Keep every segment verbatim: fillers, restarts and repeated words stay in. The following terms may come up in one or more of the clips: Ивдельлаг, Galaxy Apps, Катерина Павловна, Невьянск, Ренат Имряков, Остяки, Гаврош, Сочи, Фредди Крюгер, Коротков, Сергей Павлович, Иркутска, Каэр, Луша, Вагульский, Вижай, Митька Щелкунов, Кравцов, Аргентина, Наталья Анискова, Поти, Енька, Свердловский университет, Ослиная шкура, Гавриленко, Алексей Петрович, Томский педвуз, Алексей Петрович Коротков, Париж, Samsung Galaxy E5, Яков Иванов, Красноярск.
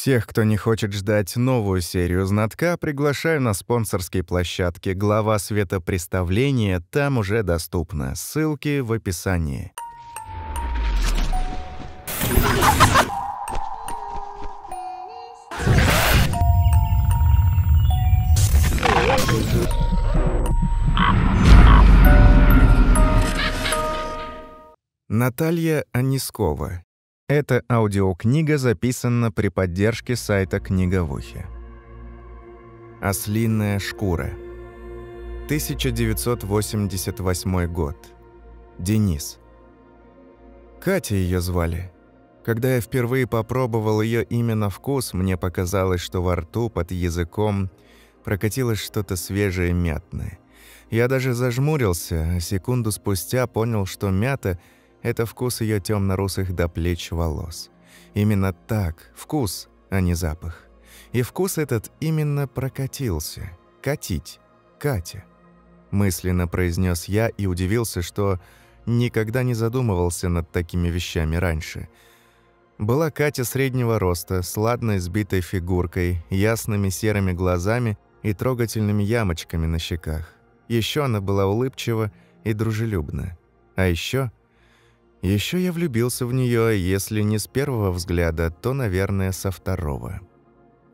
Всех, кто не хочет ждать новую серию знатка, приглашаю на спонсорские площадки. Глава светопреставления там уже доступна. Ссылки в описании. Наталья Анискова. Эта аудиокнига записана при поддержке сайта «Книга в ухе». Ослиная шкура. тысяча девятьсот восемьдесят восьмой год. Денис. Катя ее звали. Когда я впервые попробовал ее имя на вкус, мне показалось, что во рту под языком прокатилось что-то свежее мятное. Я даже зажмурился, а секунду спустя понял, что мята — это вкус ее темно-русых до плеч волос. Именно так, вкус, а не запах. И вкус этот именно прокатился. Катить. Катя. Мысленно произнес я и удивился, что никогда не задумывался над такими вещами раньше. Была Катя среднего роста, с ладной сбитой фигуркой, ясными серыми глазами и трогательными ямочками на щеках. Еще она была улыбчива и дружелюбна. А еще... Еще я влюбился в нее, если не с первого взгляда, то, наверное, со второго.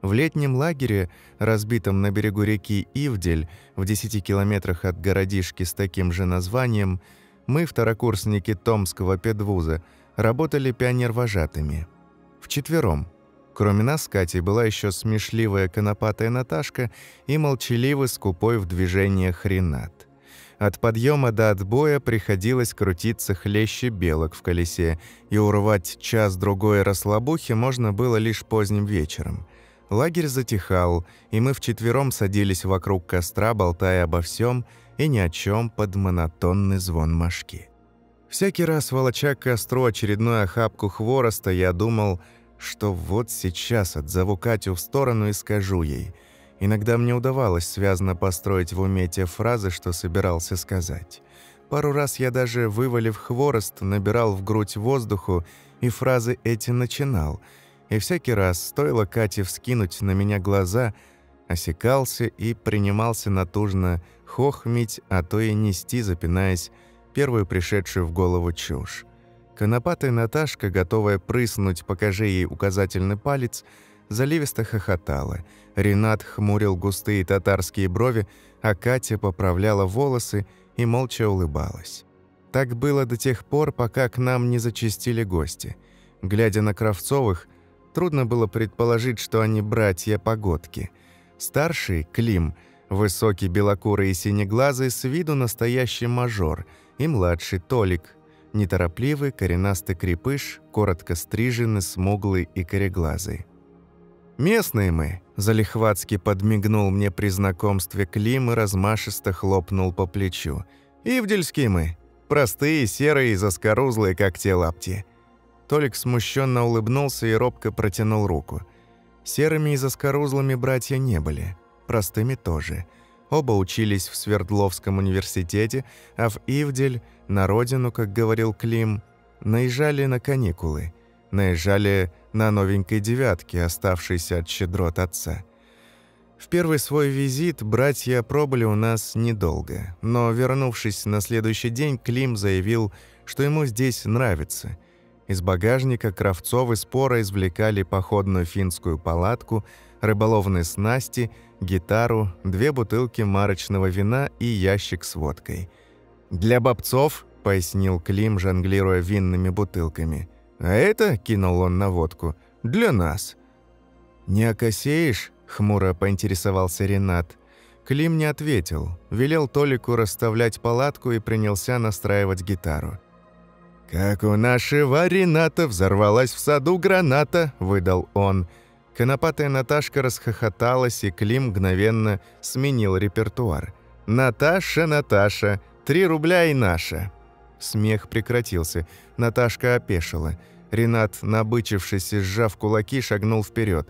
В летнем лагере, разбитом на берегу реки Ивдель, в десяти километрах от городишки с таким же названием, мы, второкурсники Томского педвуза, работали пионервожатыми. Вчетвером. Кроме нас с Катей была еще смешливая конопатая Наташка и молчаливый, скупой в движениях Ренат. От подъема до отбоя приходилось крутиться хлеще белок в колесе, и урвать час-другой расслабухи можно было лишь поздним вечером. Лагерь затихал, и мы вчетвером садились вокруг костра, болтая обо всем и ни о чем под монотонный звон мошки. Всякий раз, волоча к костру очередную охапку хвороста, я думал, что вот сейчас отзову Катю в сторону и скажу ей. – Иногда мне удавалось связно построить в уме те фразы, что собирался сказать. Пару раз я даже, вывалив хворост, набирал в грудь воздуху и фразы эти начинал. И всякий раз стоило Кате вскинуть на меня глаза, осекался и принимался натужно хохмить, а то и нести, запинаясь, первую пришедшую в голову чушь. Конопатая Наташка, готовая прыснуть, покажи ей указательный палец, заливисто хохотала. Ренат хмурил густые татарские брови, а Катя поправляла волосы и молча улыбалась. Так было до тех пор, пока к нам не зачастили гости. Глядя на Кравцовых, трудно было предположить, что они братья-погодки. Старший, Клим, высокий, белокурый и синеглазый, с виду настоящий мажор, и младший, Толик, неторопливый, коренастый крепыш, коротко стриженный, смуглый и кореглазый. «Местные мы», – залихватски подмигнул мне при знакомстве Клим и размашисто хлопнул по плечу. «Ивдельские мы. Простые, серые и заскорузлые, как те лапти». Толик смущенно улыбнулся и робко протянул руку. Серыми и заскорузлыми братья не были. Простыми тоже. Оба учились в Свердловском университете, а в Ивдель, на родину, как говорил Клим, наезжали на каникулы. Наезжали на новенькой девятке, оставшейся от щедрот отца. В первый свой визит братья пробыли у нас недолго, но, вернувшись на следующий день, Клим заявил, что ему здесь нравится. Из багажника Кравцовы споро извлекали походную финскую палатку, рыболовные снасти, гитару, две бутылки марочного вина и ящик с водкой. «Для бобцов», — пояснил Клим, жонглируя винными бутылками. «А это, — кинул он на водку, — для нас». «Не окосеешь?» — хмуро поинтересовался Ренат. Клим не ответил, велел Толику расставлять палатку и принялся настраивать гитару. «Как у нашего Рената взорвалась в саду граната!» — выдал он. Конопатая Наташка расхохоталась, и Клим мгновенно сменил репертуар. «Наташа, Наташа, три рубля и наша». Смех прекратился. Наташка опешила. Ренат, набычившись и сжав кулаки, шагнул вперед.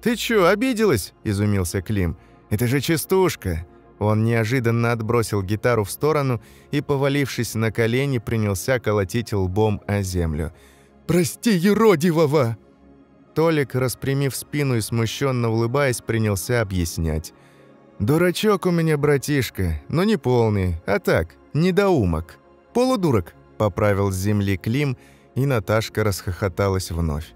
«Ты чё, обиделась?» – изумился Клим. «Это же частушка!» Он неожиданно отбросил гитару в сторону и, повалившись на колени, принялся колотить лбом о землю. «Прости, еродивого!» Толик, распрямив спину и смущенно улыбаясь, принялся объяснять. «Дурачок у меня, братишка, но не полный, а так, недоумок. Полудурок», – поправил с земли Клим, и Наташка расхохоталась вновь.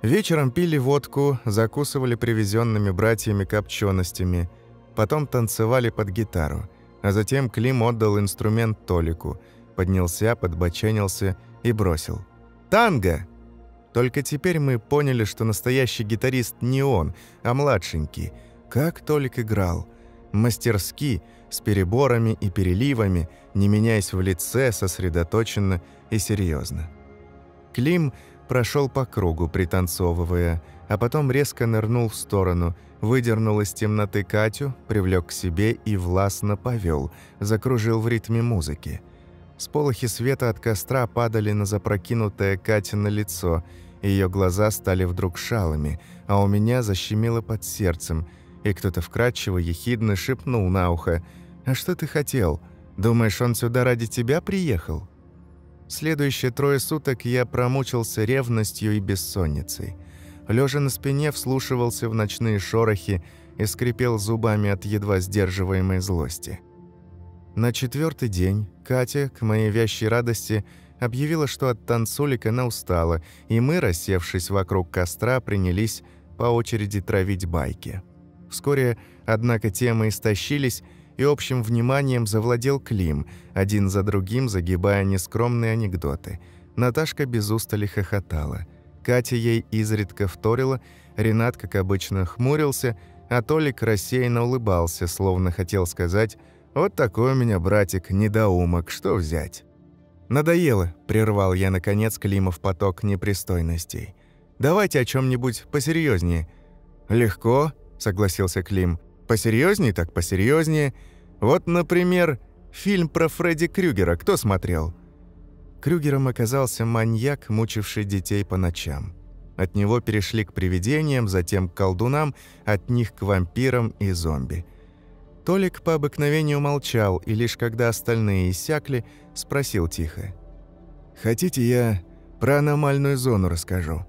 Вечером пили водку, закусывали привезенными братьями копченостями, потом танцевали под гитару, а затем Клим отдал инструмент Толику, поднялся, подбоченился и бросил: «Танго!» Только теперь мы поняли, что настоящий гитарист не он, а младшенький. Как Толик играл. Мастерски, с переборами и переливами, не меняясь в лице, сосредоточенно и серьезно. Клим прошел по кругу, пританцовывая, а потом резко нырнул в сторону, выдернул из темноты Катю, привлек к себе и властно повел, закружил в ритме музыки. Сполохи света от костра падали на запрокинутое Катино лицо, ее глаза стали вдруг шалыми, а у меня защемило под сердцем, и кто-то вкрадчиво, ехидно шепнул на ухо: «А что ты хотел? Думаешь, он сюда ради тебя приехал?» Следующие трое суток я промучился ревностью и бессонницей. Лежа на спине, вслушивался в ночные шорохи и скрипел зубами от едва сдерживаемой злости. На четвертый день Катя, к моей вящей радости, объявила, что от танцулик она устала, и мы, рассевшись вокруг костра, принялись по очереди травить байки. Вскоре, однако, темы истощились, и общим вниманием завладел Клим, один за другим загибая нескромные анекдоты. Наташка без устали хохотала. Катя ей изредка вторила, Ренат, как обычно, хмурился, а Толик рассеянно улыбался, словно хотел сказать: «Вот такой у меня, братик, недоумок, что взять?» «Надоело», – прервал я, наконец, Климов поток непристойностей. «Давайте о чем-нибудь посерьезнее». «Легко», – согласился Клим. «Посерьезнее, так посерьезнее. Вот, например, фильм про Фредди Крюгера. Кто смотрел?» Крюгером оказался маньяк, мучивший детей по ночам. От него перешли к привидениям, затем к колдунам, от них к вампирам и зомби. Толик по обыкновению молчал, и лишь когда остальные иссякли, спросил тихо: «Хотите, я про аномальную зону расскажу?»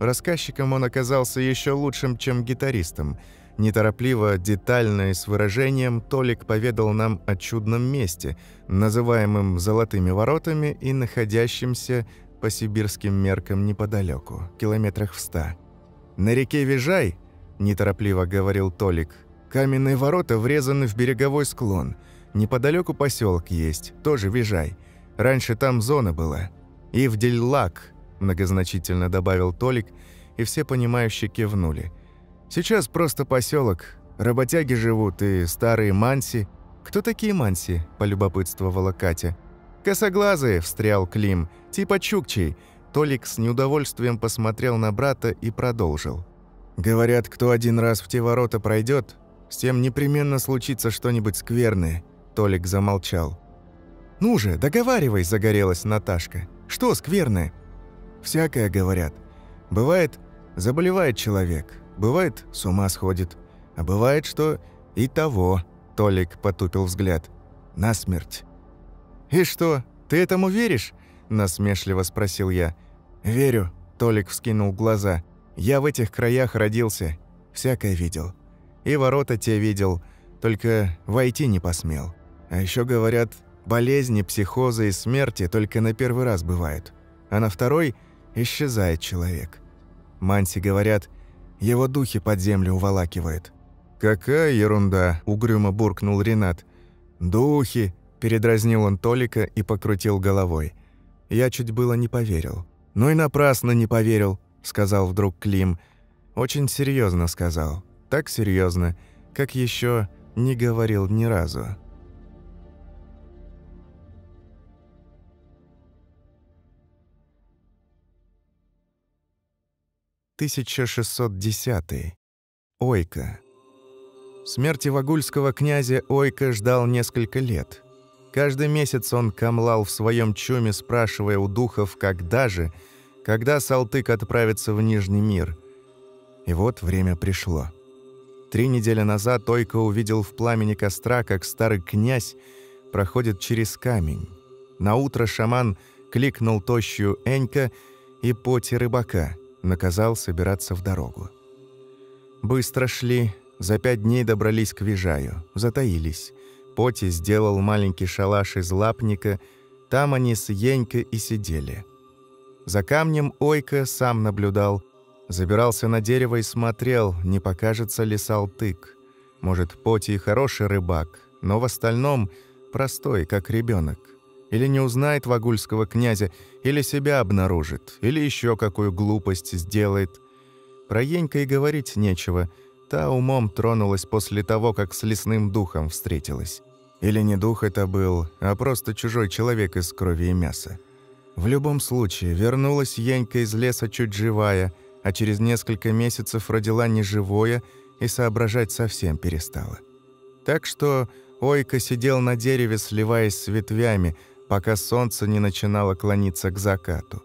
Рассказчиком он оказался еще лучшим, чем гитаристом. Неторопливо, детально и с выражением Толик поведал нам о чудном месте, называемом «Золотыми воротами» и находящемся по сибирским меркам неподалеку, километрах в ста. «На реке Вижай, – неторопливо говорил Толик, – каменные ворота врезаны в береговой склон. Неподалеку поселок есть, тоже Вижай. Раньше там зона была. Ивдельлаг», – многозначительно добавил Толик, и все понимающие кивнули. «Сейчас просто поселок. Работяги живут и старые манси». «Кто такие манси?» – полюбопытствовала Катя. «Косоглазые», – встрял Клим, – «типа чукчей». Толик с неудовольствием посмотрел на брата и продолжил. «Говорят, кто один раз в те ворота пройдет, с тем непременно случится что-нибудь скверное». Толик замолчал. «Ну же, договаривай», – загорелась Наташка. «Что скверное?» «Всякое, говорят. Бывает, заболевает человек, бывает, с ума сходит, а бывает, что и того», – Толик потупил взгляд, – «насмерть». «И что, ты этому веришь?» – насмешливо спросил я. «Верю», – Толик вскинул глаза. «Я в этих краях родился, всякое видел. И ворота те видел, только войти не посмел. А еще говорят, болезни, психозы и смерти только на первый раз бывают, а на второй исчезает человек. Манси, говорят, его духи под землю уволакивают». «Какая ерунда!» – угрюмо буркнул Ренат. «Духи!» – передразнил он Толика и покрутил головой. Я чуть было не поверил. «Ну и напрасно не поверил», – сказал вдруг Клим. Очень серьезно сказал. Так серьезно, как еще не говорил ни разу. тысяча шестьсот десятый. Ойка. Смерти вагульского князя Ойка ждал несколько лет. Каждый месяц он камлал в своем чуме, спрашивая у духов, когда же, когда Салтык отправится в Нижний мир. И вот время пришло. Три недели назад Ойка увидел в пламени костра, как старый князь проходит через камень. Наутро шаман кликнул тощую Енька и Поти рыбака. наказал собираться в дорогу. Быстро шли, за пять дней добрались к Вижаю, затаились. Поти сделал маленький шалаш из лапника, там они с Енькой и сидели. За камнем Ойка сам наблюдал, забирался на дерево и смотрел, не покажется ли Салтык. Может, Поти и хороший рыбак, но в остальном простой, как ребенок. Или не узнает вагульского князя, или себя обнаружит, или еще какую глупость сделает. Про Енька и говорить нечего, та умом тронулась после того, как с лесным духом встретилась. Или не дух это был, а просто чужой человек из крови и мяса. В любом случае, вернулась Енька из леса чуть живая, а через несколько месяцев родила неживое и соображать совсем перестала. Так что Ойка сидел на дереве, сливаясь с ветвями, пока солнце не начинало клониться к закату.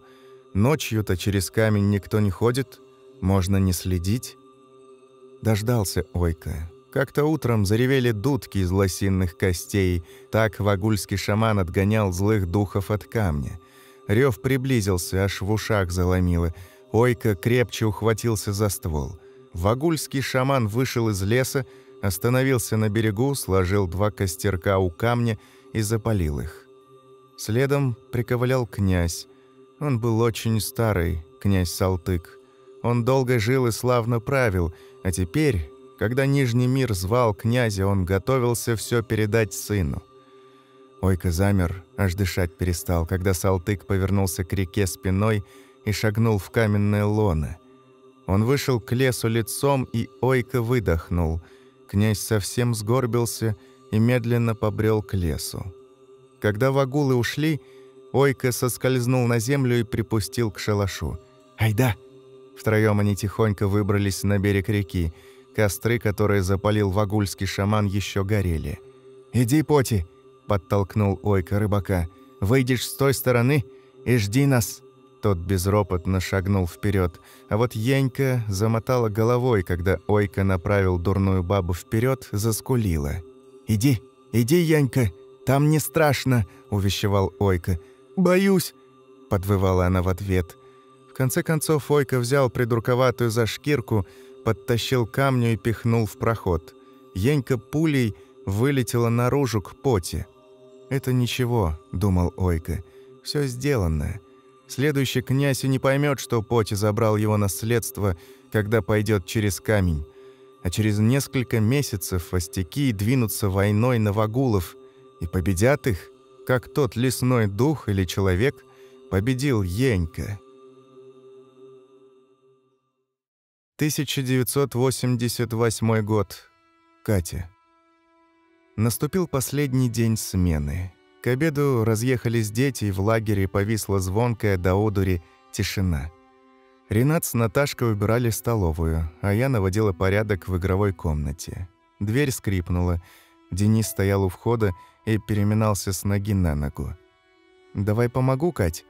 Ночью-то через камень никто не ходит, можно не следить. Дождался Ойка. Как-то утром заревели дудки из лосиных костей, так вагульский шаман отгонял злых духов от камня. Рев приблизился, аж в ушах заломило. Ойка крепче ухватился за ствол. Вагульский шаман вышел из леса, остановился на берегу, сложил два костерка у камня и запалил их. Следом приковылял князь. Он был очень старый, князь Салтык. Он долго жил и славно правил, а теперь, когда Нижний мир звал князя, он готовился все передать сыну. Ойка замер, аж дышать перестал, когда Салтык повернулся к реке спиной и шагнул в каменное лоно. Он вышел к лесу лицом, и Ойка выдохнул. Князь совсем сгорбился и медленно побрел к лесу. Когда вагулы ушли, Ойка соскользнул на землю и припустил к шалашу. «Айда!» Втроем они тихонько выбрались на берег реки. Костры, которые запалил вагульский шаман, еще горели. «Иди, Поти!» – подтолкнул Ойка рыбака. «Выйдешь с той стороны и жди нас!» Тот безропотно шагнул вперед, а вот Енька замотала головой, когда Ойка направил дурную бабу вперед, заскулила. «Иди, иди, Енька, там не страшно!» – увещевал Ойка. «Боюсь!» – подвывала она в ответ. В конце концов Ойка взял придурковатую за шкирку, подтащил камню и пихнул в проход. Енька пулей вылетела наружу к Поти. «Это ничего», – думал Ойка, – «все сделано». Следующий князь и не поймет, что Поти забрал его наследство, когда пойдет через камень. А через несколько месяцев остяки двинутся войной на вагулов и победят их, как тот лесной дух или человек победил Енька. тысяча девятьсот восемьдесят восьмой год. Катя. Наступил последний день смены. К обеду разъехались дети, и в лагере повисла звонкая до одури тишина. Ренат с Наташкой убирали столовую, а я наводила порядок в игровой комнате. Дверь скрипнула. Денис стоял у входа и переминался с ноги на ногу. «Давай помогу, Кать?»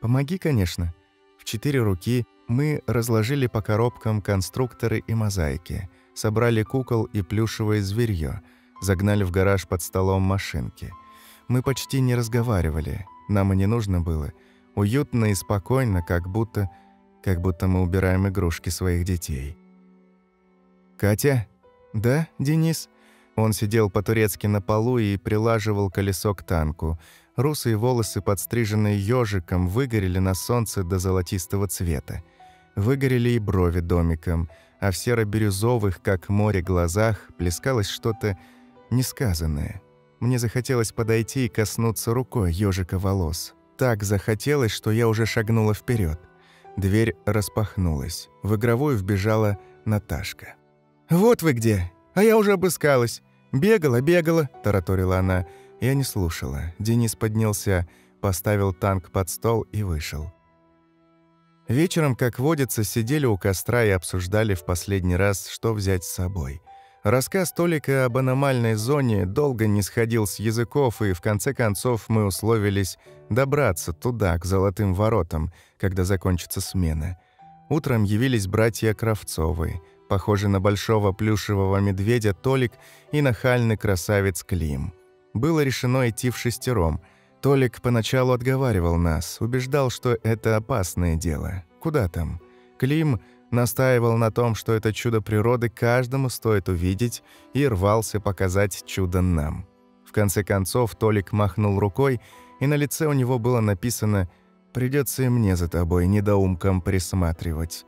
«Помоги, конечно». В четыре руки мы разложили по коробкам конструкторы и мозаики, собрали кукол и плюшевое зверьё, загнали в гараж под столом машинки. Мы почти не разговаривали, нам и не нужно было. Уютно и спокойно, как будто... как будто мы убираем игрушки своих детей. «Катя?» «Да, Денис?» Он сидел по-турецки на полу и прилаживал колесо к танку. Русые волосы, подстриженные ёжиком, выгорели на солнце до золотистого цвета. Выгорели и брови домиком, а в серо-бирюзовых, как море, глазах плескалось что-то несказанное. Мне захотелось подойти и коснуться рукой ёжика волос. Так захотелось, что я уже шагнула вперед. Дверь распахнулась. В игровую вбежала Наташка. «Вот вы где! А я уже обыскалась! Бегала, бегала!» – тараторила она. Я не слушала. Денис поднялся, поставил танк под стол и вышел. Вечером, как водится, сидели у костра и обсуждали в последний раз, что взять с собой. Рассказ Толика об аномальной зоне долго не сходил с языков, и в конце концов мы условились добраться туда, к Золотым воротам, когда закончится смена. Утром явились братья Кравцовы, похожи на большого плюшевого медведя Толик и нахальный красавец Клим. Было решено идти вшестером. Толик поначалу отговаривал нас, убеждал, что это опасное дело. Куда там? Клим настаивал на том, что это чудо природы каждому стоит увидеть, и рвался показать чудо нам. В конце концов Толик махнул рукой, и на лице у него было написано: «Придется и мне за тобой, недоумком, присматривать».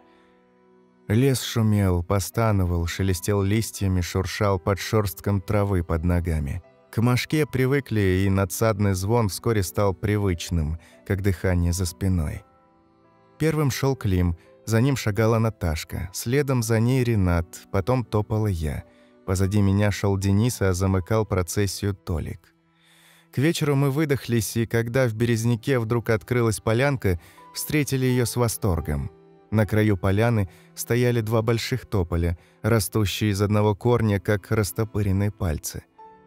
Лес шумел, постановал, шелестел листьями, шуршал под шерстком травы под ногами. К мошке привыкли, и надсадный звон вскоре стал привычным, как дыхание за спиной. Первым шел Клим, за ним шагала Наташка, следом за ней Ренат, потом топала я. Позади меня шел Денис, а замыкал процессию Толик. К вечеру мы выдохлись, и когда в Березняке вдруг открылась полянка, встретили ее с восторгом. На краю поляны стояли два больших тополя, растущие из одного корня, как растопыренные пальцы.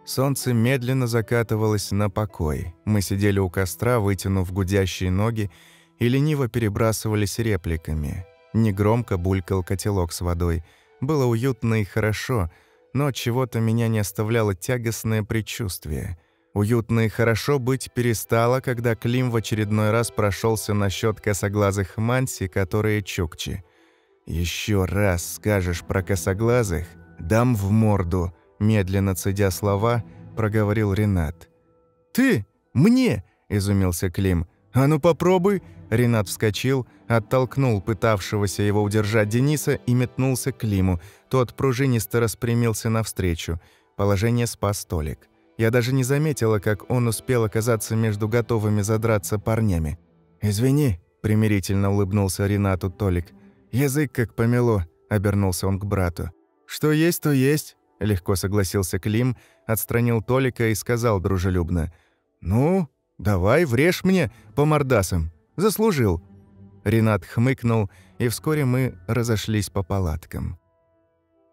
Солнце медленно закатывалось на покой. Мы сидели у костра, вытянув гудящие ноги, и лениво перебрасывались репликами. Негромко булькал котелок с водой. Было уютно и хорошо, но чего-то меня не оставляло тягостное предчувствие. Уютно и хорошо быть перестало, когда Клим в очередной раз прошелся насчет косоглазых манси, которые чукчи. «Еще раз скажешь про косоглазых, дам в морду», – медленно цедя слова, проговорил Ренат. «Ты? Мне?» – изумился Клим. «А ну попробуй!» – Ренат вскочил, оттолкнул пытавшегося его удержать Дениса и метнулся к Климу. Тот пружинисто распрямился навстречу. Положение спас Толик. Я даже не заметила, как он успел оказаться между готовыми задраться парнями. «Извини», – примирительно улыбнулся Ренату Толик. «Язык как помело», – обернулся он к брату. «Что есть, то есть», – легко согласился Клим, отстранил Толика и сказал дружелюбно: «Ну, давай, врежь мне по мордасам. Заслужил». Ренат хмыкнул, и вскоре мы разошлись по палаткам.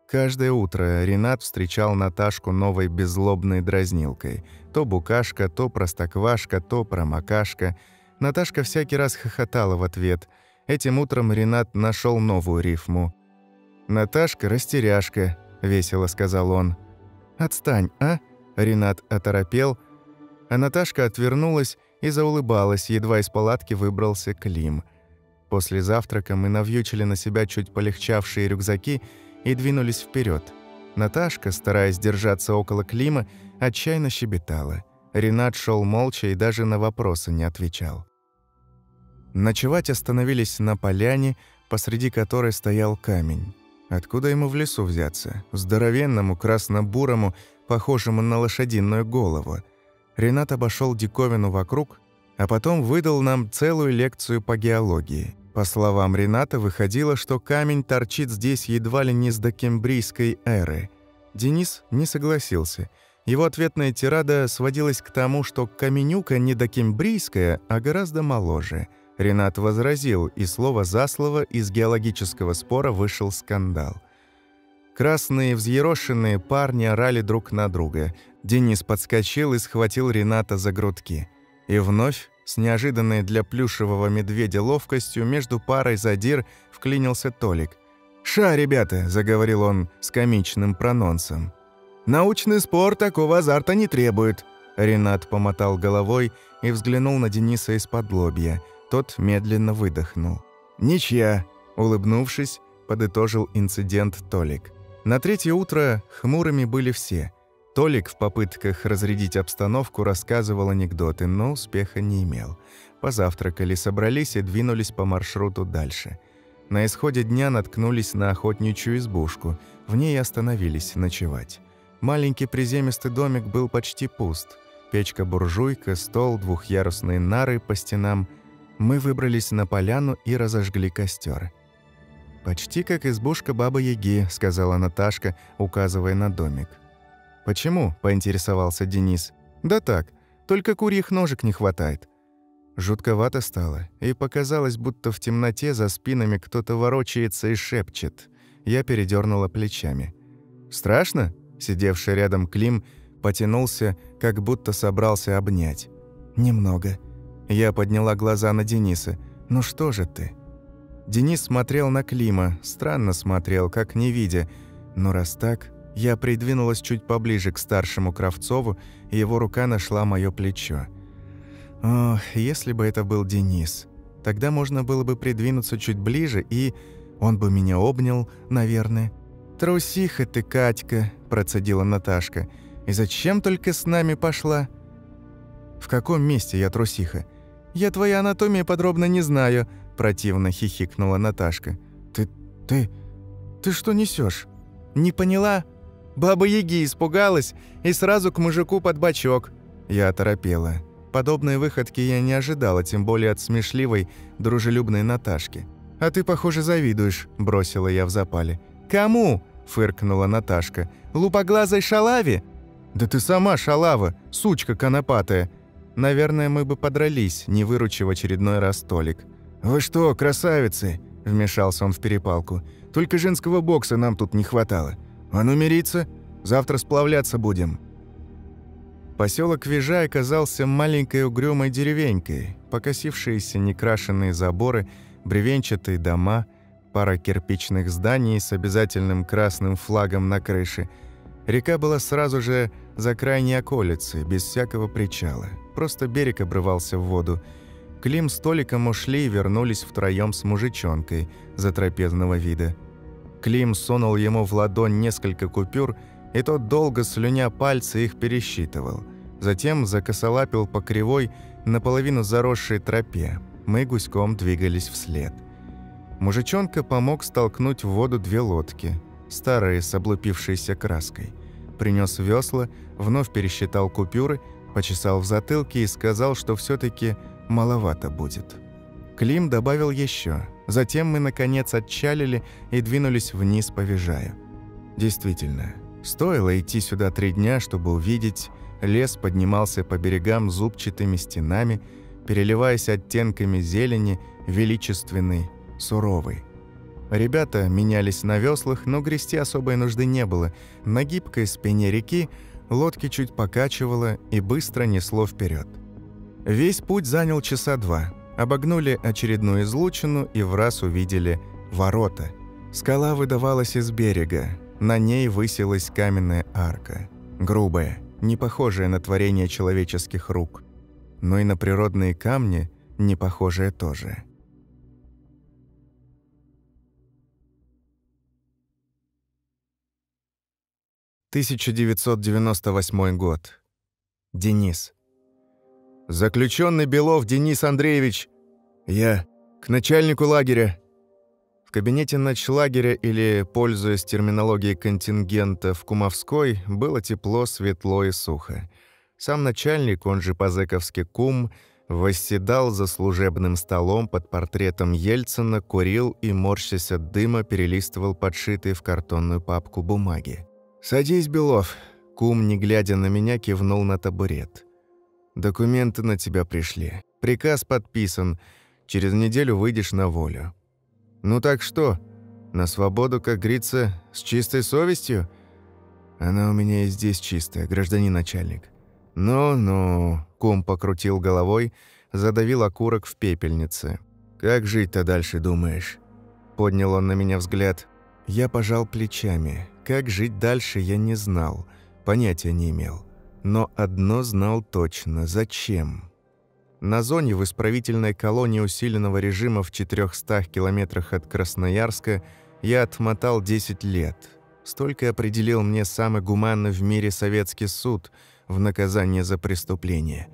Каждое утро Ренат встречал Наташку новой беззлобной дразнилкой. То букашка, то простоквашка, то промокашка. Наташка всякий раз хохотала в ответ. Этим утром Ренат нашел новую рифму. «Наташка растеряшка», – весело сказал он. «Отстань, а?» – Ренат оторопел. А Наташка отвернулась и заулыбалась, едва из палатки выбрался Клим. После завтрака мы навьючили на себя чуть полегчавшие рюкзаки и двинулись вперед. Наташка, стараясь держаться около Клима, отчаянно щебетала. Ренат шел молча и даже на вопросы не отвечал. Ночевать остановились на поляне, посреди которой стоял камень. Откуда ему в лесу взяться? Здоровенному, красно-бурому, похожему на лошадиную голову. Ренат обошел диковину вокруг, а потом выдал нам целую лекцию по геологии. По словам Рената, выходило, что камень торчит здесь едва ли не с докембрийской эры. Денис не согласился. Его ответная тирада сводилась к тому, что каменюка не докембрийская, а гораздо моложе. Ренат возразил, и слово за слово из геологического спора вышел скандал. Красные, взъерошенные парни орали друг на друга. Денис подскочил и схватил Рената за грудки. И вновь, с неожиданной для плюшевого медведя ловкостью, между парой задир вклинился Толик. «Ша, ребята!» – заговорил он с комичным прононсом. «Научный спор такого азарта не требует!» Ренат помотал головой и взглянул на Дениса из-под лобья. Тот медленно выдохнул. «Ничья!» – улыбнувшись, подытожил инцидент Толик. На третье утро хмурыми были все. Толик в попытках разрядить обстановку рассказывал анекдоты, но успеха не имел. Позавтракали, собрались и двинулись по маршруту дальше. На исходе дня наткнулись на охотничью избушку, в ней остановились ночевать. Маленький приземистый домик был почти пуст. Печка-буржуйка, стол, двухъярусные нары по стенам. Мы выбрались на поляну и разожгли костер. «Почти как избушка Бабы-Яги», – сказала Наташка, указывая на домик. «Почему?» – поинтересовался Денис. «Да так, только курьих ножек не хватает». Жутковато стало, и показалось, будто в темноте за спинами кто-то ворочается и шепчет. Я передернула плечами. «Страшно?» – сидевший рядом Клим потянулся, как будто собрался обнять. «Немного». Я подняла глаза на Дениса. «Ну что же ты?» Денис смотрел на Клима, странно смотрел, как не видя. Но раз так... Я придвинулась чуть поближе к старшему Кравцову, и его рука нашла мое плечо. Ох, если бы это был Денис. Тогда можно было бы придвинуться чуть ближе и Он бы меня обнял, наверное. «Трусиха ты, Катька», – процедила Наташка. «И зачем только с нами пошла?» «В каком месте я трусиха?» «Я твоей анатомии подробно не знаю», – противно хихикнула Наташка. «Ты... ты... ты что несешь? «Не поняла? Баба-яги испугалась и сразу к мужику под бочок». Я оторопела. Подобные выходки я не ожидала, тем более от смешливой, дружелюбной Наташки. «А ты, похоже, завидуешь», – бросила я в запале. «Кому?» – фыркнула Наташка. «Лупоглазой шалаве?» «Да ты сама шалава, сучка конопатая!» Наверное, мы бы подрались, не выручив очередной раз столик. «Вы что, красавицы?» – вмешался он в перепалку. «Только женского бокса нам тут не хватало. А ну мириться, завтра сплавляться будем». Поселок Вижай оказался маленькой угрюмой деревенькой. Покосившиеся некрашенные заборы, бревенчатые дома, пара кирпичных зданий с обязательным красным флагом на крыше. Река была сразу же за крайней околицей, без всякого причала. Просто берег обрывался в воду. Клим с Толиком ушли и вернулись втроем с мужичонкой затрапезного вида. Клим сунул ему в ладонь несколько купюр, и тот, долго слюня пальцы, их пересчитывал. Затем закосолапил по кривой, наполовину заросшей тропе. Мы гуськом двигались вслед. Мужичонка помог столкнуть в воду две лодки, старые с облупившейся краской. Принес весла, вновь пересчитал купюры, почесал в затылке и сказал, что все-таки маловато будет. Клим добавил еще. Затем мы, наконец, отчалили и двинулись вниз по Вижаю. Действительно, стоило идти сюда три дня, чтобы увидеть. Лес поднимался по берегам зубчатыми стенами, переливаясь оттенками зелени, величественный, суровый. Ребята менялись на веслах, но грести особой нужды не было. На гибкой спине реки лодки чуть покачивало и быстро несло вперед. Весь путь занял часа два. Обогнули очередную излучину и враз увидели ворота. Скала выдавалась из берега. На ней высилась каменная арка. Грубая, не похожая на творение человеческих рук. Но и на природные камни не похожая тоже. тысяча девятьсот девяносто восьмой год. Денис. «Заключенный Белов Денис Андреевич. Я. К начальнику лагеря». В кабинете ночлагеря, или, пользуясь терминологией контингента, в Кумовской, было тепло, светло и сухо. Сам начальник, он же по-зэковски кум, восседал за служебным столом под портретом Ельцина, курил и, морщась от дыма, перелистывал подшитые в картонную папку бумаги. «Садись, Белов!» – кум, не глядя на меня, кивнул на табурет. «Документы на тебя пришли. Приказ подписан. Через неделю выйдешь на волю». «Ну так что? На свободу, как говорится, с чистой совестью?» «Она у меня и здесь чистая, гражданин начальник». «Ну-ну!» – кум покрутил головой, задавил окурок в пепельнице. «Как жить-то дальше, думаешь?» – поднял он на меня взгляд. Я пожал плечами. Как жить дальше, я не знал, понятия не имел. Но одно знал точно – зачем. На зоне, в исправительной колонии усиленного режима в четырёхстах километрах от Красноярска, я отмотал десять лет. Столько определил мне самый гуманный в мире советский суд в наказание за преступление.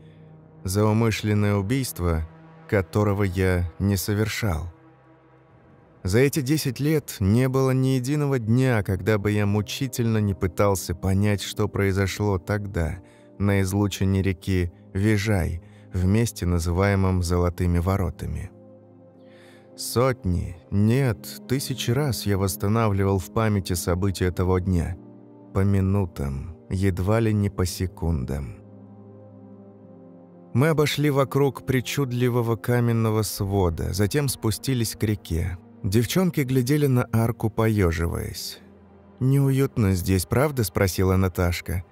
За умышленное убийство, которого я не совершал. За эти десять лет не было ни единого дня, когда бы я мучительно не пытался понять, что произошло тогда, на излучине реки Вижай, в месте, называемом Золотыми воротами. Сотни, нет, тысячи раз я восстанавливал в памяти события того дня. По минутам, едва ли не по секундам. Мы обошли вокруг причудливого каменного свода, затем спустились к реке. Девчонки глядели на арку, поеживаясь. «Неуютно здесь, правда?» – спросила Наташка.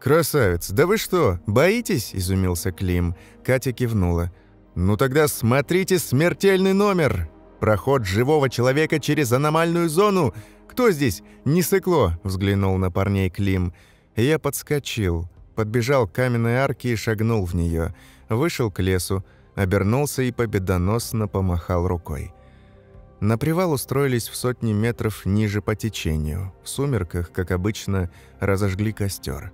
«Красавец, да вы что, боитесь?» – изумился Клим. Катя кивнула. «Ну тогда смотрите смертельный номер! Проход живого человека через аномальную зону! Кто здесь? Не сыкло!» – взглянул на парней Клим. Я подскочил, подбежал к каменной арке и шагнул в нее. Вышел к лесу, обернулся и победоносно помахал рукой. На привал устроились в сотни метров ниже по течению. В сумерках, как обычно, разожгли костер.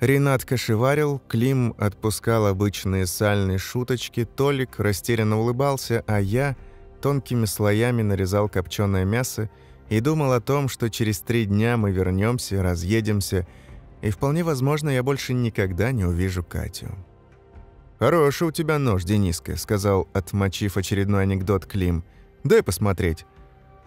Ренат кашеварил, Клим отпускал обычные сальные шуточки, Толик растерянно улыбался, а я тонкими слоями нарезал копченое мясо и думал о том, что через три дня мы вернемся, разъедемся, и вполне возможно, я больше никогда не увижу Катю. «Хороший у тебя нож, Дениска», — сказал, отмочив очередной анекдот, Клим. «Дай посмотреть».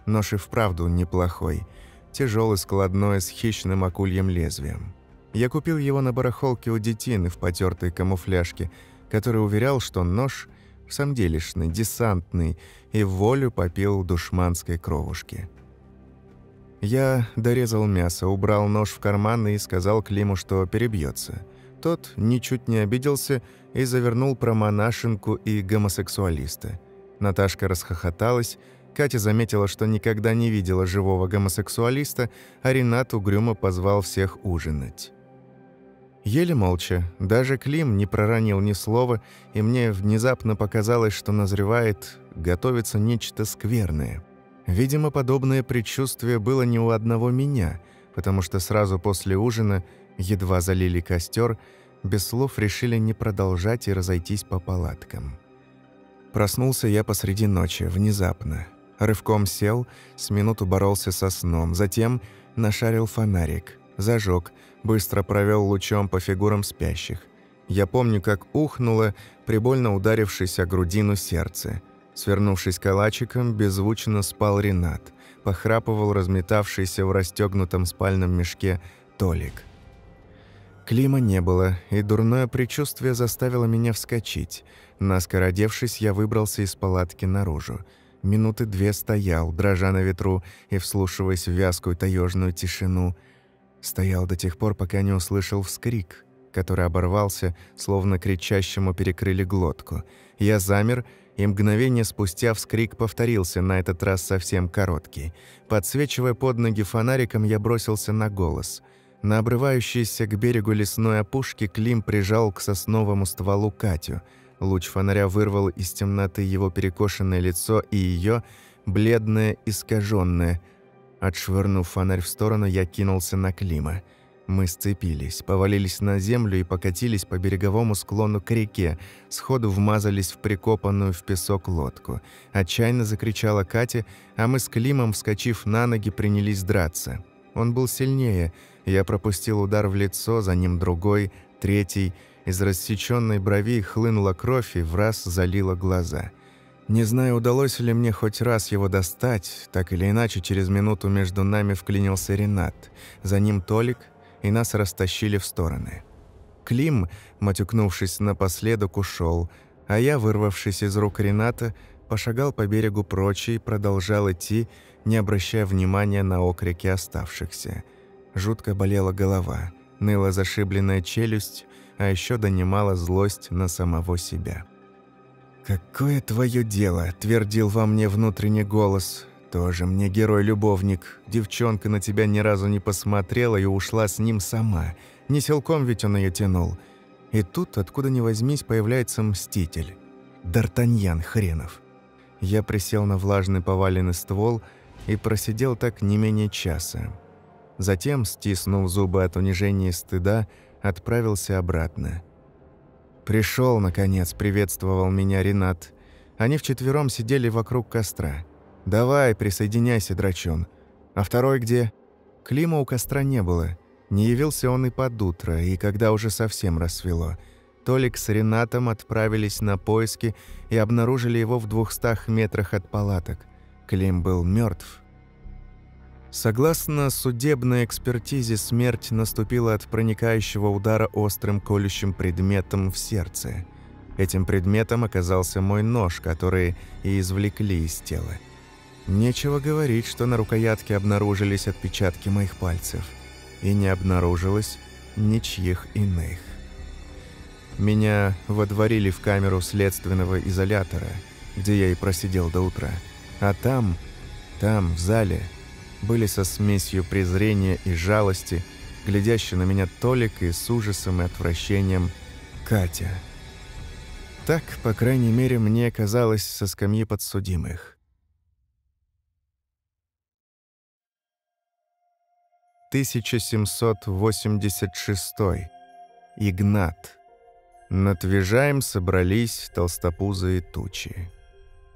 Нож и вправду неплохой. Тяжелый, складной, с хищным акульем лезвием. Я купил его на барахолке у детины в потертой камуфляжке, который уверял, что нож в самом делешный, десантный, и в волю попил душманской кровушки. Я дорезал мясо, убрал нож в карман и сказал Климу, что перебьется. Тот ничуть не обиделся и завернул про монашенку и гомосексуалиста. Наташка расхохоталась, Катя заметила, что никогда не видела живого гомосексуалиста, а Ренат угрюмо позвал всех ужинать. Ели молча, даже Клим не проронил ни слова, и мне внезапно показалось, что назревает, готовится нечто скверное. Видимо, подобное предчувствие было не у одного меня, потому что сразу после ужина, едва залили костер, без слов решили не продолжать и разойтись по палаткам. Проснулся я посреди ночи, внезапно. Рывком сел, с минуту боролся со сном, затем нашарил фонарик, зажег, быстро провел лучом по фигурам спящих. Я помню, как ухнуло, прибольно ударившись о грудину сердце. Свернувшись калачиком, беззвучно спал Ренат, похрапывал разметавшийся в расстегнутом спальном мешке Толик. Клима не было, и дурное предчувствие заставило меня вскочить. Наскоро одевшись, я выбрался из палатки наружу. Минуты две стоял, дрожа на ветру и вслушиваясь в вязкую таежную тишину. Стоял до тех пор, пока не услышал вскрик, который оборвался, словно кричащему перекрыли глотку. Я замер, и мгновение спустя вскрик повторился, на этот раз совсем короткий. Подсвечивая под ноги фонариком, я бросился на голос. На обрывающейся к берегу лесной опушке Клим прижал к сосновому стволу Катю. Луч фонаря вырвал из темноты его перекошенное лицо и ее бледное, искаженное. Отшвырнув фонарь в сторону, я кинулся на Клима. Мы сцепились, повалились на землю и покатились по береговому склону к реке, сходу вмазались в прикопанную в песок лодку. Отчаянно закричала Катя, а мы с Климом, вскочив на ноги, принялись драться. Он был сильнее. Я пропустил удар в лицо, за ним другой, третий. Из рассеченной брови хлынула кровь и враз залила глаза. Не знаю, удалось ли мне хоть раз его достать, так или иначе, через минуту между нами вклинился Ренат. За ним Толик, и нас растащили в стороны. Клим, матюкнувшись напоследок, ушел, а я, вырвавшись из рук Рената, пошагал по берегу прочь и продолжал идти, не обращая внимания на окрики оставшихся. Жутко болела голова, ныла зашибленная челюсть, а еще донимала злость на самого себя. «Какое твое дело?» – твердил во мне внутренний голос. «Тоже мне герой-любовник. Девчонка на тебя ни разу не посмотрела и ушла с ним сама. Не силком ведь он ее тянул». И тут, откуда ни возьмись, появляется мститель. Д'Артаньян хренов. Я присел на влажный поваленный ствол и просидел так не менее часа. Затем, стиснув зубы от унижения и стыда, отправился обратно. «Пришел, наконец», — приветствовал меня Ренат. Они вчетвером сидели вокруг костра. «Давай, присоединяйся, драчун. А второй где?» Клима у костра не было. Не явился он и под утро, и когда уже совсем рассвело. Толик с Ренатом отправились на поиски и обнаружили его в двухстах метрах от палаток. Клим был мертв. Согласно судебной экспертизе, смерть наступила от проникающего удара острым колющим предметом в сердце. Этим предметом оказался мой нож, который и извлекли из тела. Нечего говорить, что на рукоятке обнаружились отпечатки моих пальцев. И не обнаружилось ничьих иных. Меня водворили в камеру следственного изолятора, где я и просидел до утра. А там, там, в зале, были со смесью презрения и жалости, глядящие на меня Толик и с ужасом и отвращением Катя. Так, по крайней мере, мне казалось со скамьи подсудимых. тысяча семьсот восемьдесят шестой. Игнат. Над Вижаем собрались толстопузые тучи,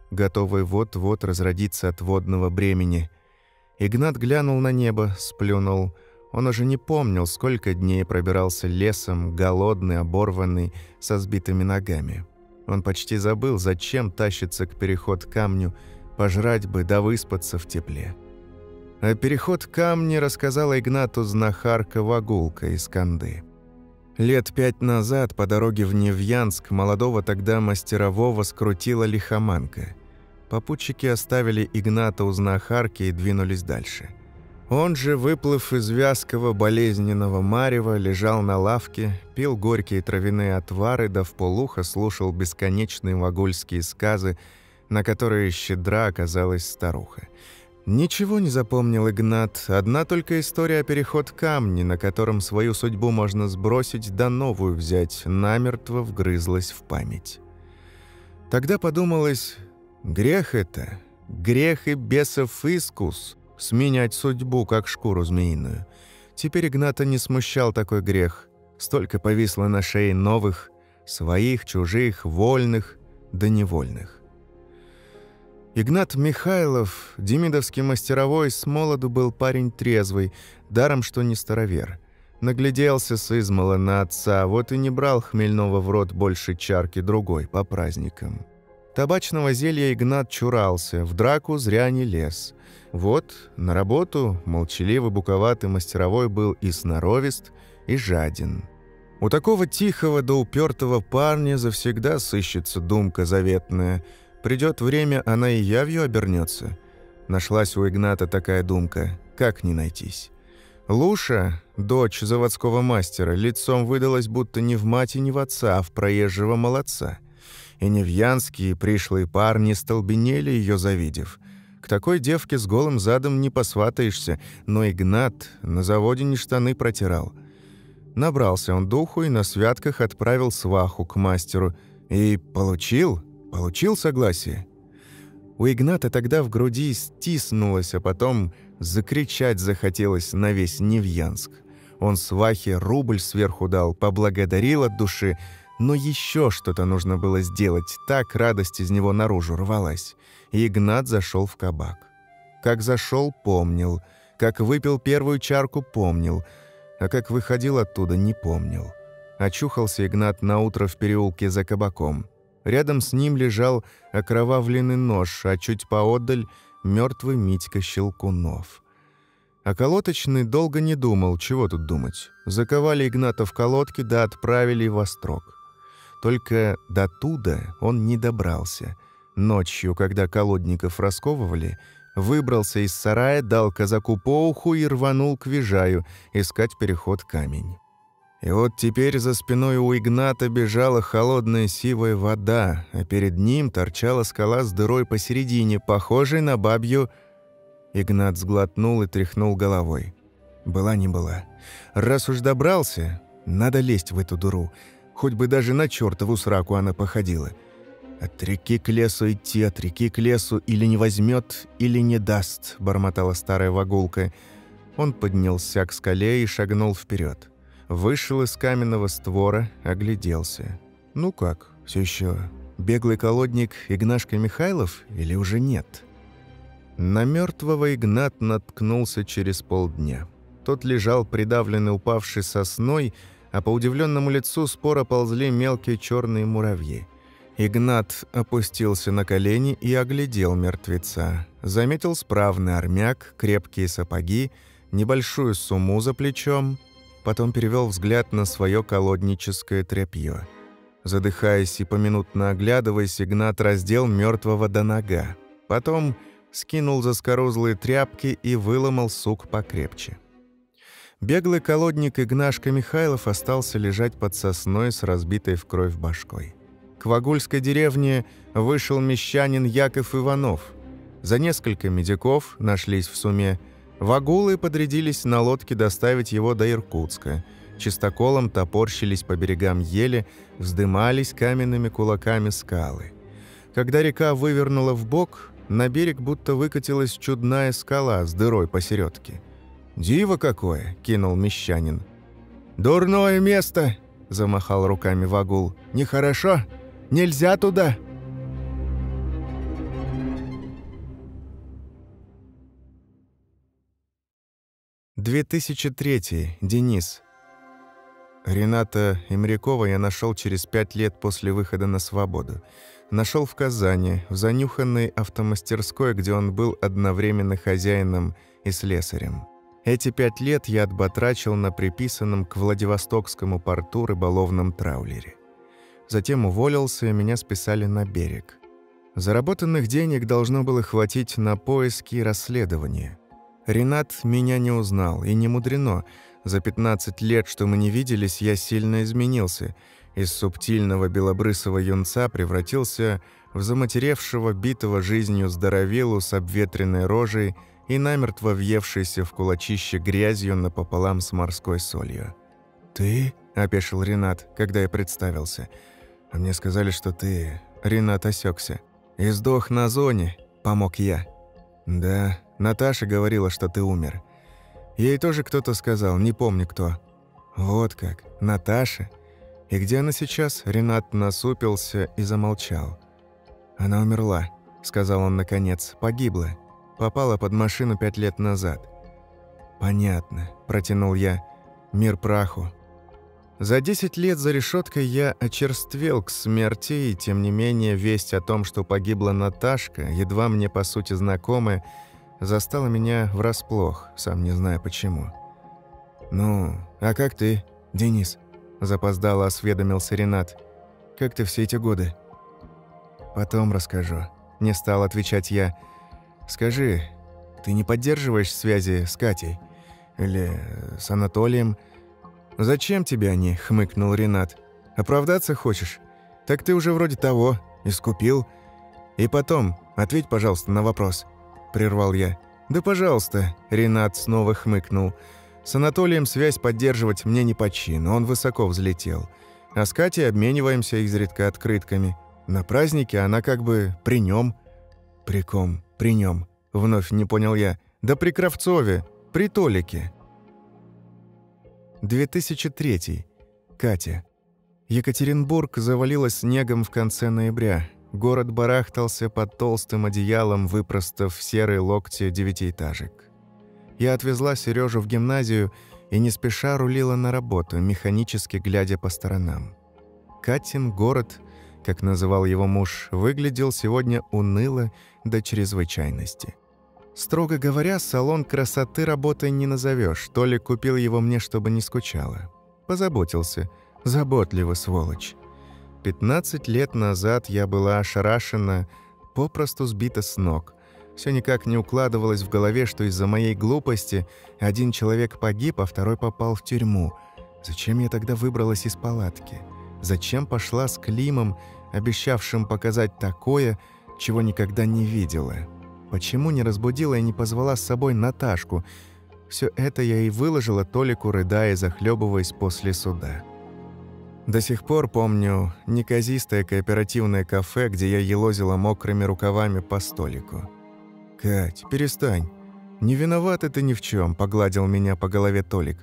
готовые вот-вот разродиться от водного бремени. Игнат глянул на небо, сплюнул. Он уже не помнил, сколько дней пробирался лесом, голодный, оборванный, со сбитыми ногами. Он почти забыл, зачем тащится к переход к камню, пожрать бы да выспаться в тепле. А переход к камню рассказала Игнату знахарка Вагулка из Канды. Лет пять назад по дороге в Невьянск молодого тогда мастерового скрутила лихоманка. Попутчики оставили Игната у знахарки и двинулись дальше. Он же, выплыв из вязкого болезненного марева, лежал на лавке, пил горькие травяные отвары да вполуха слушал бесконечные вагульские сказы, на которые щедра оказалась старуха. Ничего не запомнил Игнат, одна только история о переход камни, на котором свою судьбу можно сбросить, да новую взять, намертво вгрызлась в память. Тогда подумалось, грех это, грех и бесов искус, сменять судьбу, как шкуру змеиную. Теперь Игната не смущал такой грех, столько повисло на шее новых, своих, чужих, вольных да невольных. Игнат Михайлов, демидовский мастеровой, с молоду был парень трезвый, даром что не старовер. Нагляделся с измала на отца, вот и не брал хмельного в рот больше чарки другой по праздникам. Табачного зелья Игнат чурался, в драку зря не лез. Вот, на работу молчаливый буковатый мастеровой был и сноровист, и жаден. У такого тихого да упертого парня завсегда сыщется думка заветная – придет время, она и явью обернется. Нашлась у Игната такая думка, как не найтись. Луша, дочь заводского мастера, лицом выдалась будто не в мать и не в отца, а в проезжего молодца. И невьянские пришлые парни столбенели ее, завидев. К такой девке с голым задом не посватаешься, но Игнат на заводе не штаны протирал. Набрался он духу и на святках отправил сваху к мастеру. И получил... Получил согласие? У Игната тогда в груди стиснулось, а потом закричать захотелось на весь Невьянск. Он свахе рубль сверху дал, поблагодарил от души, но еще что-то нужно было сделать, так радость из него наружу рвалась. И Игнат зашел в кабак. Как зашел, помнил, как выпил первую чарку, помнил, а как выходил оттуда, не помнил. Очухался Игнат наутро в переулке за кабаком. Рядом с ним лежал окровавленный нож, а чуть поодаль мертвый Митька Щелкунов. А колоточный долго не думал, чего тут думать. Заковали Игната в колодки, да отправили во строк. Только до туда он не добрался. Ночью, когда колодников расковывали, выбрался из сарая, дал казаку по уху и рванул к Вижаю искать переход камень. И вот теперь за спиной у Игната бежала холодная сивая вода, а перед ним торчала скала с дырой посередине, похожей на бабью. Игнат сглотнул и тряхнул головой. Была не была. Раз уж добрался, надо лезть в эту дыру. Хоть бы даже на чертову сраку она походила. От реки к лесу идти, от реки к лесу, или не возьмет, или не даст, бормотала старая вагулка. Он поднялся к скале и шагнул вперед. Вышел из каменного створа, огляделся. Ну как, все еще беглый колодник Игнашка Михайлов или уже нет? На мертвого Игнат наткнулся через полдня. Тот лежал придавленный упавшей сосной, а по удивленному лицу спора ползли мелкие черные муравьи. Игнат опустился на колени и оглядел мертвеца. Заметил справный армяк, крепкие сапоги, небольшую сумму за плечом. Потом перевел взгляд на свое колодническое тряпье. Задыхаясь и поминутно оглядываясь, Игнат раздел мертвого до нога. Потом скинул заскорузлые тряпки и выломал сук покрепче. Беглый колодник Игнашка Михайлов остался лежать под сосной с разбитой в кровь башкой. К вагульской деревне вышел мещанин Яков Иванов. За несколько медиков нашлись в суме. Вагулы подрядились на лодке доставить его до Иркутска. Чистоколом топорщились по берегам ели, вздымались каменными кулаками скалы. Когда река вывернула вбок, на берег будто выкатилась чудная скала с дырой посередке. «Диво какое!» – кинул мещанин. «Дурное место!» – замахал руками Вагул. «Нехорошо! Нельзя туда!» две тысячи третий. Денис. Рената Имрякова я нашел через пять лет после выхода на свободу. Нашел в Казани, в занюханной автомастерской, где он был одновременно хозяином и слесарем. Эти пять лет я отбатрачил на приписанном к Владивостокскому порту рыболовном траулере. Затем уволился, и меня списали на берег. Заработанных денег должно было хватить на поиски и расследования. Ренат меня не узнал, и не мудрено. За пятнадцать лет, что мы не виделись, я сильно изменился. Из субтильного белобрысого юнца превратился в заматеревшего, битого жизнью здоровилу с обветренной рожей и намертво въевшийся в кулачище грязью напополам с морской солью. «Ты?» – опешил Ренат, когда я представился. «А мне сказали, что ты...» – Ренат осекся. «И сдох на зоне», – помог я. «Да...» Наташа говорила, что ты умер. Ей тоже кто-то сказал, не помню кто». «Вот как, Наташа? И где она сейчас?» Ренат насупился и замолчал. «Она умерла», — сказал он наконец. «Погибла. Попала под машину пять лет назад». «Понятно», — протянул я. «Мир праху». За десять лет за решеткой я очерствел к смерти, и тем не менее весть о том, что погибла Наташка, едва мне по сути знакомая, застала меня врасплох, сам не знаю почему. «Ну, а как ты, Денис?» – запоздало осведомился Ренат. «Как ты все эти годы?» «Потом расскажу», – не стал отвечать я. «Скажи, ты не поддерживаешь связи с Катей? Или с Анатолием?» «Зачем тебе они?» – хмыкнул Ренат. «Оправдаться хочешь? Так ты уже вроде того, искупил. И потом, ответь, пожалуйста, на вопрос». Прервал я. «Да пожалуйста», — Ренат снова хмыкнул. «С Анатолием связь поддерживать мне не по чину, он высоко взлетел. А с Катей обмениваемся изредка открытками. На празднике она как бы при нем». «При ком? При нем?» — вновь не понял я. «Да при Кравцове, при Толике». две тысячи третий. Катя. Екатеринбург завалило снегом в конце ноября. Город барахтался под толстым одеялом, выпростав серые локти девятиэтажек. Я отвезла Сережу в гимназию и не спеша рулила на работу, механически глядя по сторонам. Катин город, как называл его муж, выглядел сегодня уныло до чрезвычайности. Строго говоря, салон красоты работой не назовешь, то ли купил его мне, чтобы не скучала. Позаботился. Заботливо, сволочь. пятнадцать лет назад я была ошарашена, попросту сбита с ног. Все никак не укладывалось в голове, что из-за моей глупости один человек погиб, а второй попал в тюрьму. Зачем я тогда выбралась из палатки? Зачем пошла с Климом, обещавшим показать такое, чего никогда не видела? Почему не разбудила и не позвала с собой Наташку? Все это я и выложила Толику, рыдая, захлебываясь после суда. До сих пор помню неказистое кооперативное кафе, где я елозила мокрыми рукавами по столику. «Кать, перестань. Не виновата ты ни в чем», – погладил меня по голове Толик.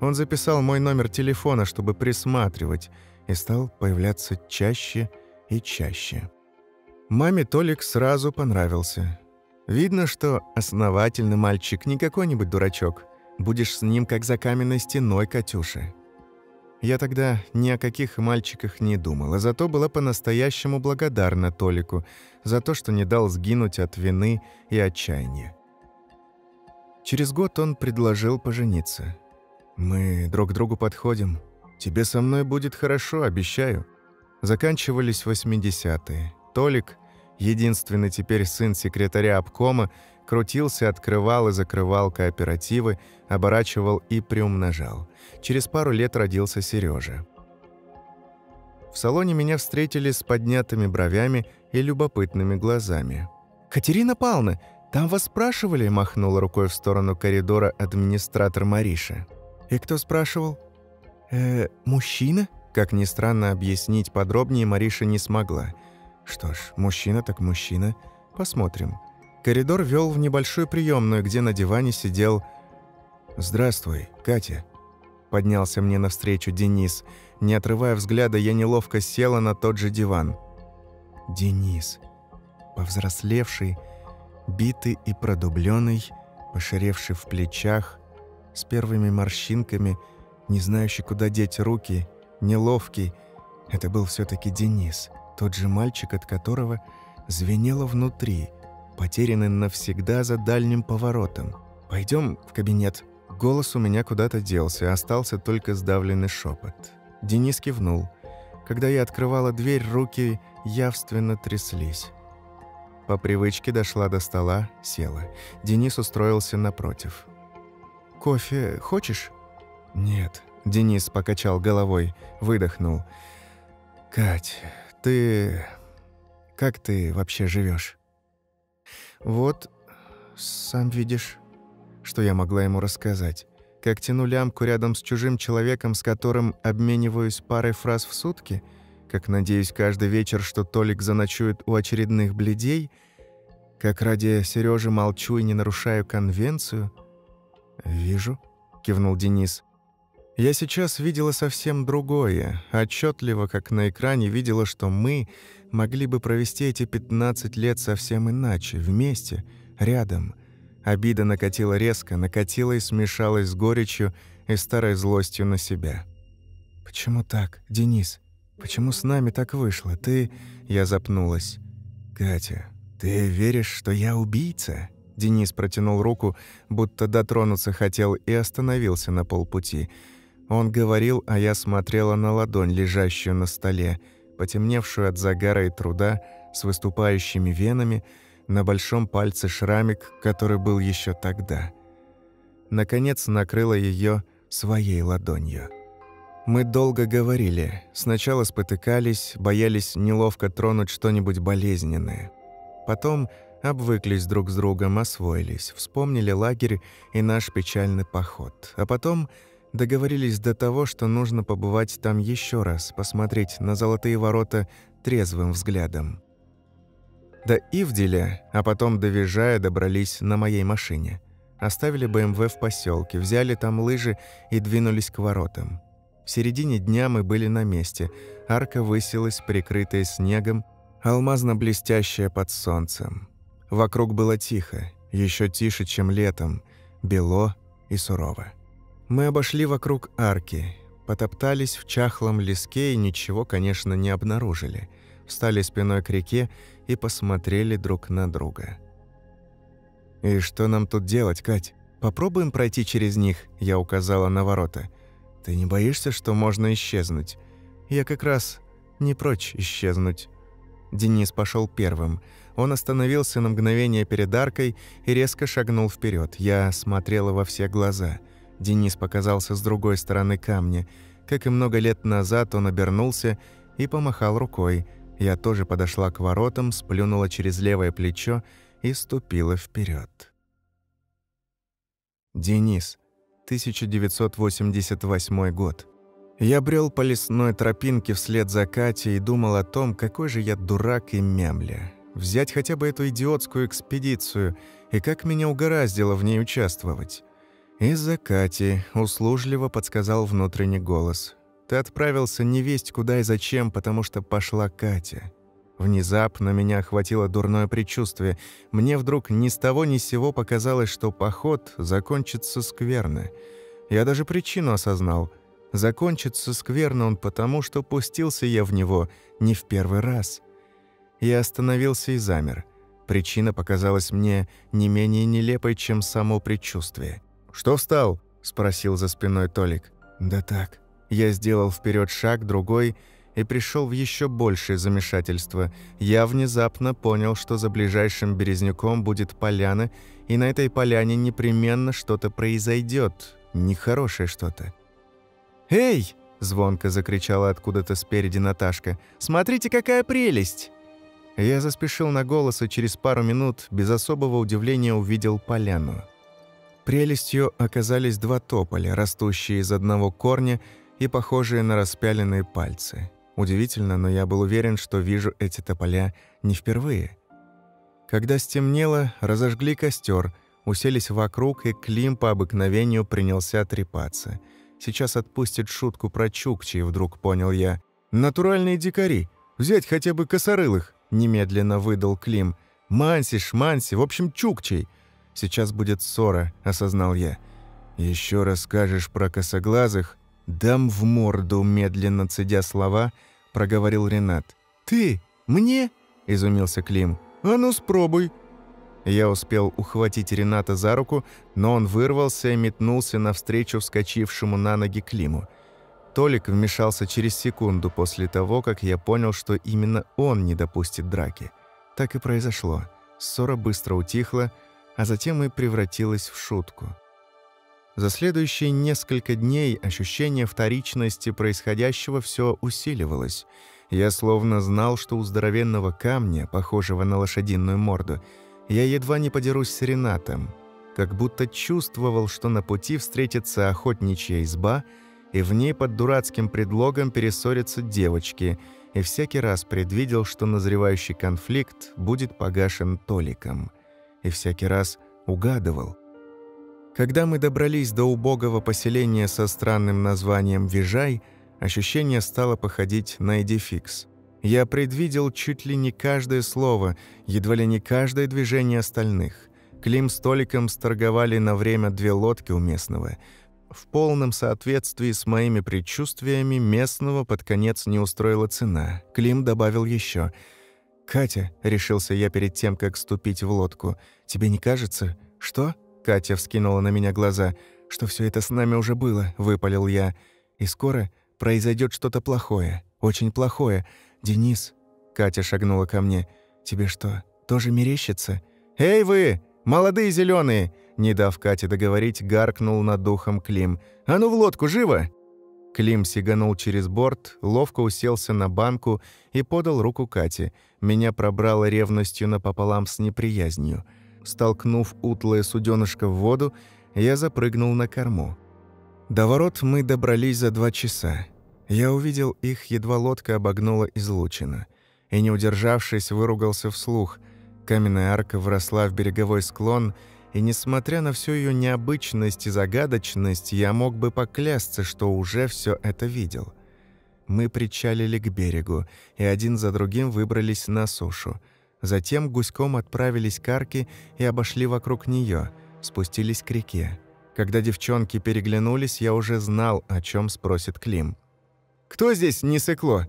Он записал мой номер телефона, чтобы присматривать, и стал появляться чаще и чаще. Маме Толик сразу понравился. Видно, что основательный мальчик, не какой-нибудь дурачок. Будешь с ним как за каменной стеной, Катюша. Я тогда ни о каких мальчиках не думала, зато была по-настоящему благодарна Толику за то, что не дал сгинуть от вины и отчаяния. Через год он предложил пожениться. «Мы друг другу подходим. Тебе со мной будет хорошо, обещаю». Заканчивались восьмидесятые. Толик, единственный теперь сын секретаря обкома, крутился, открывал и закрывал кооперативы, оборачивал и приумножал. Через пару лет родился Сережа. В салоне меня встретили с поднятыми бровями и любопытными глазами. «Катерина Павловна, там вас спрашивали?» – махнула рукой в сторону коридора администратор Мариша. «И кто спрашивал?» «Э, мужчина?» Как ни странно, объяснить подробнее Мариша не смогла. «Что ж, мужчина так мужчина. Посмотрим». Коридор вел в небольшую приемную, где на диване сидел «Здравствуй, Катя», — поднялся мне навстречу Денис. Не отрывая взгляда, я неловко села на тот же диван. Денис, повзрослевший, битый и продубленный, пошеревший в плечах, с первыми морщинками, не знающий, куда деть руки, неловкий, это был все-таки Денис, тот же мальчик, от которого звенело внутри, потерянный навсегда за дальним поворотом. «Пойдем в кабинет». Голос у меня куда-то делся, остался только сдавленный шепот. Денис кивнул. Когда я открывала дверь, руки явственно тряслись. По привычке дошла до стола, села. Денис устроился напротив. «Кофе хочешь?» «Нет», — Денис покачал головой, выдохнул. «Кать, ты... как ты вообще живешь?» «Вот, сам видишь...» Что я могла ему рассказать? Как тяну лямку рядом с чужим человеком, с которым обмениваюсь парой фраз в сутки? Как надеюсь каждый вечер, что Толик заночует у очередных блядей? Как ради Сережи молчу и не нарушаю конвенцию? «Вижу», — кивнул Денис. Я сейчас видела совсем другое. Отчетливо, как на экране, видела, что мы могли бы провести эти пятнадцать лет совсем иначе, вместе, рядом. Обида накатила резко, накатила и смешалась с горечью и старой злостью на себя. «Почему так, Денис? Почему с нами так вышло? Ты...» Я запнулась. «Катя, ты веришь, что я убийца?» Денис протянул руку, будто дотронуться хотел, и остановился на полпути. Он говорил, а я смотрела на ладонь, лежащую на столе, потемневшую от загара и труда, с выступающими венами, на большом пальце шрамик, который был еще тогда. Наконец накрыла ее своей ладонью. Мы долго говорили. Сначала спотыкались, боялись неловко тронуть что-нибудь болезненное. Потом обвыклись друг с другом, освоились, вспомнили лагерь и наш печальный поход. А потом договорились до того, что нужно побывать там еще раз, посмотреть на Золотые ворота трезвым взглядом. До Ивделя, а потом до Вижая добрались на моей машине. Оставили бэ эм вэ в поселке, взяли там лыжи и двинулись к воротам. В середине дня мы были на месте. Арка высилась, прикрытая снегом, алмазно-блестящая под солнцем. Вокруг было тихо, еще тише, чем летом, бело и сурово. Мы обошли вокруг арки, потоптались в чахлом леске и ничего, конечно, не обнаружили. Встали спиной к реке и посмотрели друг на друга. «И что нам тут делать, Кать? Попробуем пройти через них», — я указала на ворота. «Ты не боишься, что можно исчезнуть?» «Я как раз не прочь исчезнуть». Денис пошел первым. Он остановился на мгновение перед аркой и резко шагнул вперед. Я смотрела во все глаза. Денис показался с другой стороны камня. Как и много лет назад, он обернулся и помахал рукой. Я тоже подошла к воротам, сплюнула через левое плечо и ступила вперед. Денис, тысяча девятьсот восемьдесят восьмой год. Я брел по лесной тропинке вслед за Катей и думал о том, какой же я дурак и мямля. Взять хотя бы эту идиотскую экспедицию, и как меня угораздило в ней участвовать. «Из-за Кати», — услужливо подсказал внутренний голос. «Ты отправился невесть куда и зачем, потому что пошла Катя». Внезапно меня охватило дурное предчувствие. Мне вдруг ни с того ни с сего показалось, что поход закончится скверно. Я даже причину осознал. Закончится скверно он потому, что пустился я в него не в первый раз. Я остановился и замер. Причина показалась мне не менее нелепой, чем само предчувствие. «Что встал?» – спросил за спиной Толик. «Да так». Я сделал вперед шаг, другой, и пришел в еще большее замешательство. Я внезапно понял, что за ближайшим березняком будет поляна, и на этой поляне непременно что-то произойдет, нехорошее что-то. «Эй!» – звонко закричала откуда-то спереди Наташка. «Смотрите, какая прелесть!» Я заспешил на голос и через пару минут без особого удивления увидел поляну. Прелестью оказались два тополя, растущие из одного корня, и похожие на распяленные пальцы. Удивительно, но я был уверен, что вижу эти тополя не впервые. Когда стемнело, разожгли костер, уселись вокруг, и Клим по обыкновению принялся трепаться. Сейчас отпустит шутку про чукчей, вдруг понял я. «Натуральные дикари! Взять хотя бы косорылых!» – немедленно выдал Клим. «Манси, шманси, в общем, чукчей!» «Сейчас будет ссора», – осознал я. «Еще раз скажешь про косоглазых, дам в морду», – медленно цедя слова, проговорил Ренат. «Ты? Мне?» – изумился Клим. «А ну, спробуй!» Я успел ухватить Рената за руку, но он вырвался и метнулся навстречу вскочившему на ноги Климу. Толик вмешался через секунду после того, как я понял, что именно он не допустит драки. Так и произошло. Ссора быстро утихла, а затем и превратилась в шутку. За следующие несколько дней ощущение вторичности происходящего все усиливалось. Я словно знал, что у здоровенного камня, похожего на лошадиную морду, я едва не подерусь с Ренатом, как будто чувствовал, что на пути встретится охотничья изба, и в ней под дурацким предлогом перессорятся девочки, и всякий раз предвидел, что назревающий конфликт будет погашен Толиком. И всякий раз угадывал. Когда мы добрались до убогого поселения со странным названием Вижай, ощущение стало походить на эдификс. Я предвидел чуть ли не каждое слово, едва ли не каждое движение остальных. Клим с Толиком сторговали на время две лодки у местного. В полном соответствии с моими предчувствиями местного под конец не устроила цена. Клим добавил еще. «Катя», — решился я перед тем, как ступить в лодку, — «тебе не кажется?» «Что?» — Катя вскинула на меня глаза. «Что все это с нами уже было?» — выпалил я. «И скоро произойдет что-то плохое, очень плохое». «Денис», — Катя шагнула ко мне, — «тебе что, тоже мерещится?» «Эй вы, молодые зеленые!» — не дав Кате договорить, гаркнул над духом Клим. «А ну в лодку, живо!» Клим сиганул через борт, ловко уселся на банку и подал руку Кате. Меня пробрало ревностью напополам с неприязнью. Столкнув утлое суденышко в воду, я запрыгнул на корму. До ворот мы добрались за два часа. Я увидел их, едва лодка обогнула излучину. И, не удержавшись, выругался вслух. Каменная арка вросла в береговой склон, и, несмотря на всю ее необычность и загадочность, я мог бы поклясться, что уже все это видел. Мы причалили к берегу, и один за другим выбрались на сушу. Затем гуськом отправились к арке и обошли вокруг нее, спустились к реке. Когда девчонки переглянулись, я уже знал, о чем спросит Клим. «Кто здесь не сыкло?»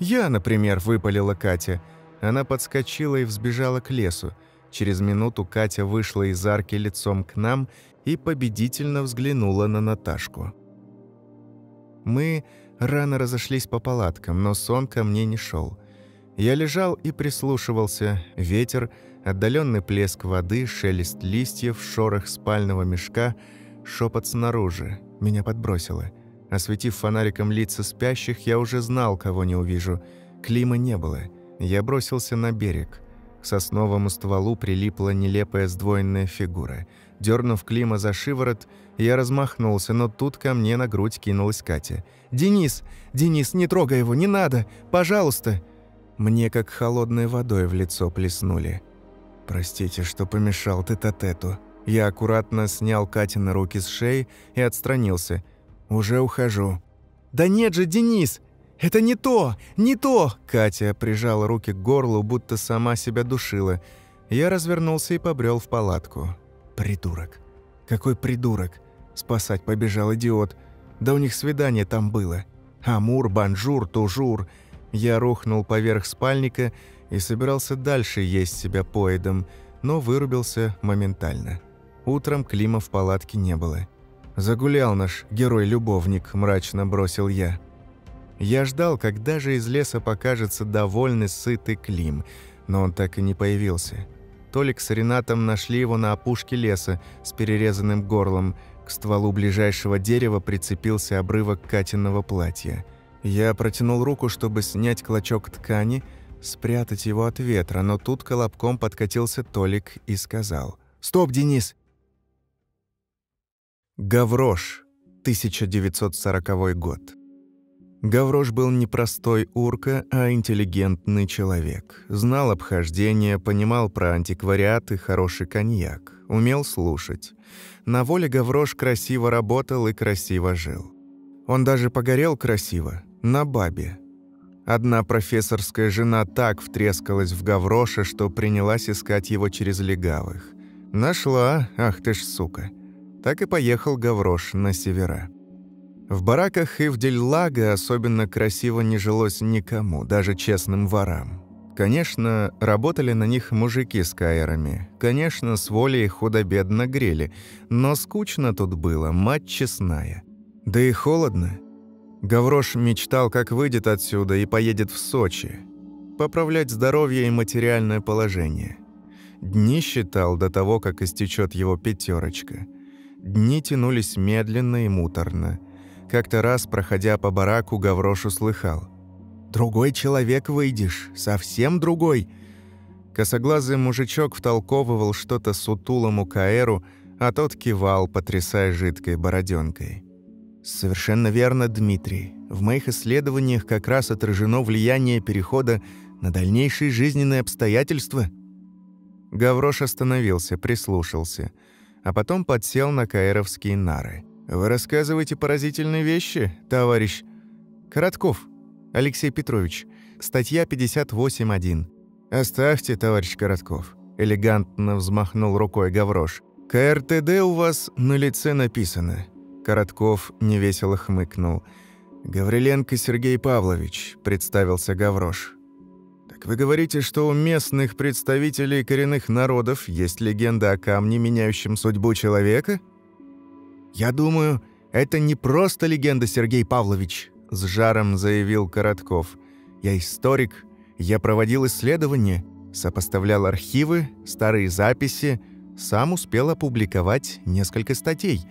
«Я, например», — выпалила Катя. Она подскочила и взбежала к лесу. Через минуту Катя вышла из арки лицом к нам и победительно взглянула на Наташку. Мы рано разошлись по палаткам, но сон ко мне не шел. Я лежал и прислушивался. Ветер, отдаленный плеск воды, шелест листьев, шорох спального мешка, шепот снаружи. Меня подбросило. Осветив фонариком лица спящих, я уже знал, кого не увижу. Клима не было. Я бросился на берег. К сосновому стволу прилипла нелепая сдвоенная фигура. Дернув Клима за шиворот, я размахнулся, но тут ко мне на грудь кинулась Катя. «Денис! Денис, не трогай его! Не надо! Пожалуйста!» Мне как холодной водой в лицо плеснули. «Простите, что помешал тет-а-тету». Я аккуратно снял Катины руки с шеи и отстранился. «Уже ухожу». «Да нет же, Денис! Это не то! Не то!» Катя прижала руки к горлу, будто сама себя душила. Я развернулся и побрел в палатку. «Придурок! Какой придурок! Спасать побежал идиот! Да у них свидание там было! Амур, банжур, тужур!» Я рухнул поверх спальника и собирался дальше есть себя поедом, но вырубился моментально. Утром Клима в палатке не было. «Загулял наш герой-любовник», – мрачно бросил я. Я ждал, когда же из леса покажется довольный, сытый Клим, но он так и не появился. Толик с Ренатом нашли его на опушке леса с перерезанным горлом. К стволу ближайшего дерева прицепился обрывок Катиного платья. Я протянул руку, чтобы снять клочок ткани, спрятать его от ветра, но тут колобком подкатился Толик и сказал: «Стоп, Денис!» Гаврош, тысяча девятьсот сороковой год. Гаврош был не простой урка, а интеллигентный человек. Знал обхождение, понимал про антиквариат и хороший коньяк, умел слушать. На воле Гаврош красиво работал и красиво жил. Он даже погорел красиво, на бабе. Одна профессорская жена так втрескалась в Гавроша, что принялась искать его через легавых. Нашла, ах ты ж сука. Так и поехал Гаврош на севера. В бараках Ивдельлага особенно красиво не жилось никому, даже честным ворам. Конечно, работали на них мужики с каэрами. Конечно, с волей худо-бедно грели. Но скучно тут было, мать честная. Да и холодно. Гаврош мечтал, как выйдет отсюда и поедет в Сочи. Поправлять здоровье и материальное положение. Дни считал до того, как истечет его пятерочка. Дни тянулись медленно и муторно. Как-то раз, проходя по бараку, Гаврош услыхал: «Другой человек выйдешь, совсем другой». Косоглазый мужичок втолковывал что-то сутулому каэру, а тот кивал, потрясая жидкой бороденкой. «Совершенно верно, Дмитрий. В моих исследованиях как раз отражено влияние перехода на дальнейшие жизненные обстоятельства». Гаврош остановился, прислушался, а потом подсел на каэровские нары. «Вы рассказываете поразительные вещи, товарищ Коротков Алексей Петрович, статья пятьдесят восемь точка один». «Оставьте, товарищ Коротков», – элегантно взмахнул рукой Гаврош. «КРТД у вас на лице написано». Коротков невесело хмыкнул. «Гавриленко Сергей Павлович», – представился Гаврош. «Так вы говорите, что у местных представителей коренных народов есть легенда о камне, меняющем судьбу человека?» «Я думаю, это не просто легенда, Сергей Павлович», – с жаром заявил Коротков. «Я историк, я проводил исследования, сопоставлял архивы, старые записи, сам успел опубликовать несколько статей.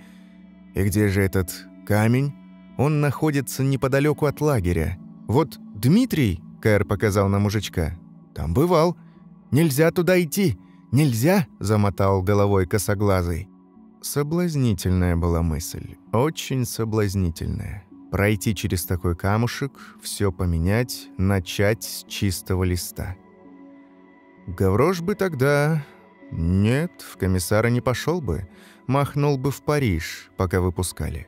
И где же этот камень? Он находится неподалеку от лагеря. Вот Дмитрий, – каэр показал на мужичка, – там бывал. Нельзя туда идти, нельзя», – замотал головой косоглазый. Соблазнительная была мысль, очень соблазнительная. Пройти через такой камушек, все поменять, начать с чистого листа. Гаврош бы тогда... Нет, в комиссара не пошел бы, махнул бы в Париж, пока выпускали.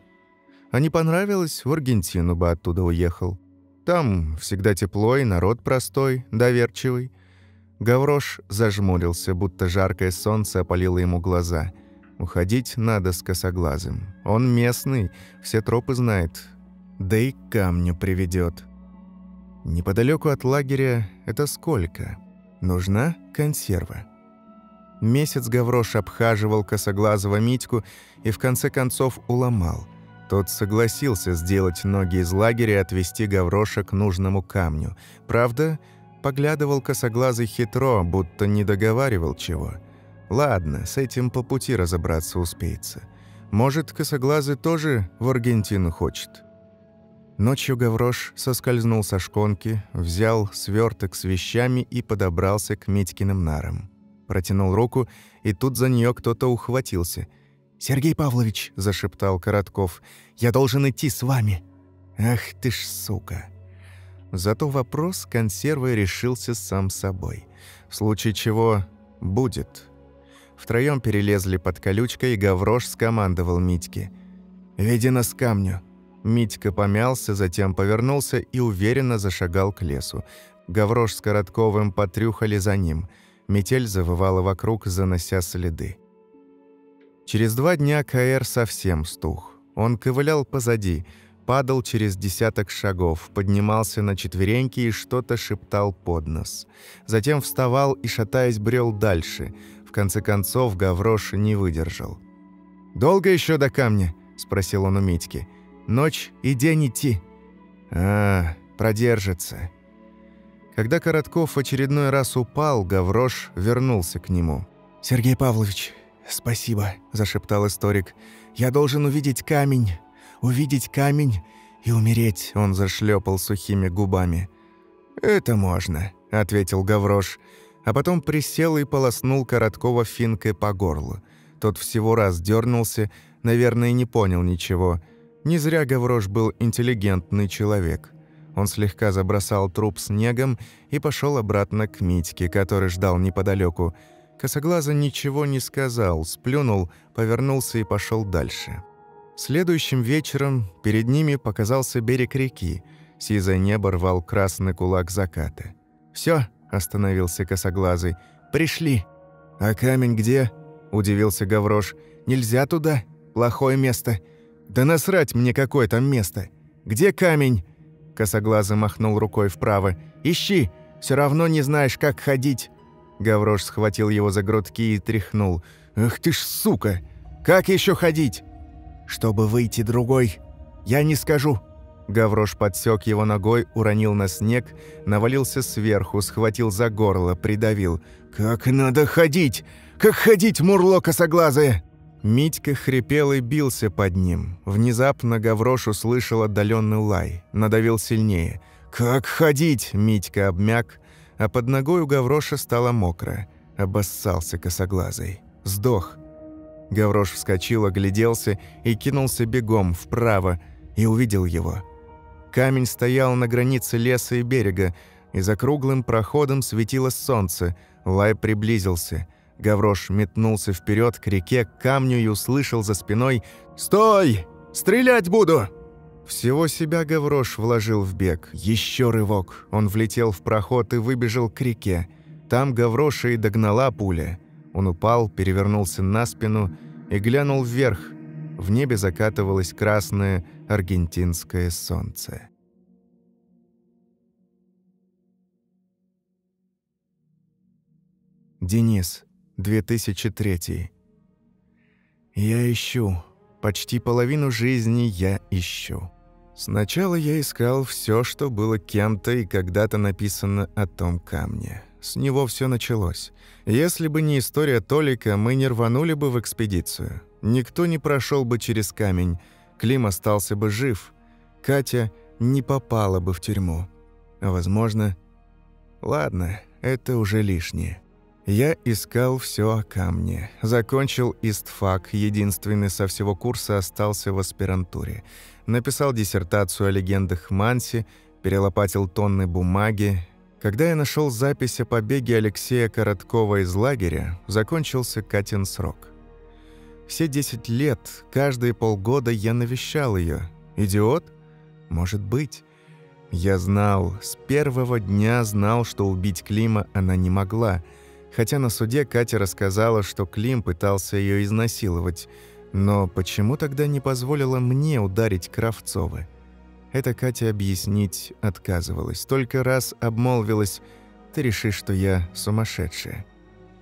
А не понравилось, в Аргентину бы оттуда уехал. Там всегда тепло и народ простой, доверчивый. Гаврош зажмурился, будто жаркое солнце опалило ему глаза. Уходить надо с косоглазым. Он местный, все тропы знает. Да и к камню приведет. Неподалеку от лагеря это сколько? Нужна консерва. Месяц Гаврош обхаживал косоглазого Митьку и в конце концов уломал. Тот согласился сделать ноги из лагеря и отвезти Гавроша к нужному камню. Правда, поглядывал косоглазый хитро, будто не договаривал чего. Ладно, с этим по пути разобраться успеется. Может, косоглазый тоже в Аргентину хочет. Ночью Гаврош соскользнул со шконки, взял сверток с вещами и подобрался к Митькиным нарам. Протянул руку, и тут за нее кто-то ухватился. «Сергей Павлович», – зашептал Коротков, – «я должен идти с вами». «Ах ты ж сука». Зато вопрос консервы решился сам собой. В случае чего будет. Втроем перелезли под колючкой, и Гаврош скомандовал Митьке: «Веди нас к камню». Митька помялся, затем повернулся и уверенно зашагал к лесу. Гаврош с Коротковым потрюхали за ним. Метель завывала вокруг, занося следы. Через два дня каэр совсем стух. Он ковылял позади, падал через десяток шагов, поднимался на четвереньки и что-то шептал под нос. Затем вставал и, шатаясь, брел дальше. В конце концов, Гаврош не выдержал. «Долго еще до камня?» – спросил он у Митьки. «Ночь и день идти». «А, продержится». Когда Коротков в очередной раз упал, Гаврош вернулся к нему. «Сергей Павлович, спасибо», – зашептал историк. «Я должен увидеть камень, увидеть камень и умереть», – он зашлепал сухими губами. «Это можно», – ответил Гаврош. А потом присел и полоснул Короткова финкой по горлу. Тот всего раз дернулся, наверное, не понял ничего. Не зря Гаврош был интеллигентный человек. Он слегка забросал труп снегом и пошел обратно к Митьке, который ждал неподалеку. Косоглаза ничего не сказал, сплюнул, повернулся и пошел дальше. Следующим вечером перед ними показался берег реки. Сизое небо рвал красный кулак заката. «Все», — остановился Косоглазый, — «пришли». «А камень где?» — удивился Гаврош. «Нельзя туда? Плохое место». «Да насрать мне, какое там место! Где камень?» Косоглазый махнул рукой вправо. «Ищи! Все равно не знаешь, как ходить!» Гаврош схватил его за грудки и тряхнул. «Эх ты ж, сука! Как еще ходить?» «Чтобы выйти другой, я не скажу!» Гаврош подсек его ногой, уронил на снег, навалился сверху, схватил за горло, придавил. «Как надо ходить! Как ходить, мурло косоглазое!» Митька хрипел и бился под ним. Внезапно Гаврош услышал отдаленный лай, надавил сильнее. «Как ходить?» – Митька обмяк, а под ногой у Гавроша стало мокро. Обоссался косоглазый. Сдох. Гаврош вскочил, огляделся и кинулся бегом вправо и увидел его. Камень стоял на границе леса и берега, и за круглым проходом светило солнце. Лай приблизился. Гаврош метнулся вперед к реке, к камню и услышал за спиной: «Стой! Стрелять буду!» Всего себя Гаврош вложил в бег. Еще рывок. Он влетел в проход и выбежал к реке. Там Гавроша и догнала пуля. Он упал, перевернулся на спину и глянул вверх. В небе закатывалось красное аргентинское солнце. Денис, две тысячи третий. Я ищу. Почти половину жизни я ищу. Сначала я искал все, что было кем-то и когда-то написано о том камне. С него все началось. Если бы не история Толика, мы не рванули бы в экспедицию. Никто не прошел бы через камень. Клим остался бы жив. Катя не попала бы в тюрьму. А возможно... Ладно, это уже лишнее. Я искал все о камне. Закончил истфак, единственный со всего курса остался в аспирантуре. Написал диссертацию о легендах Манси, перелопатил тонны бумаги. Когда я нашел запись о побеге Алексея Короткова из лагеря, закончился Катин срок. Все десять лет, каждые полгода я навещал ее. Идиот? Может быть. Я знал, с первого дня знал, что убить Клима она не могла. Хотя на суде Катя рассказала, что Клим пытался ее изнасиловать. Но почему тогда не позволила мне ударить Кравцова? Это Катя объяснить отказывалась. Только раз обмолвилась: «Ты решишь, что я сумасшедшая».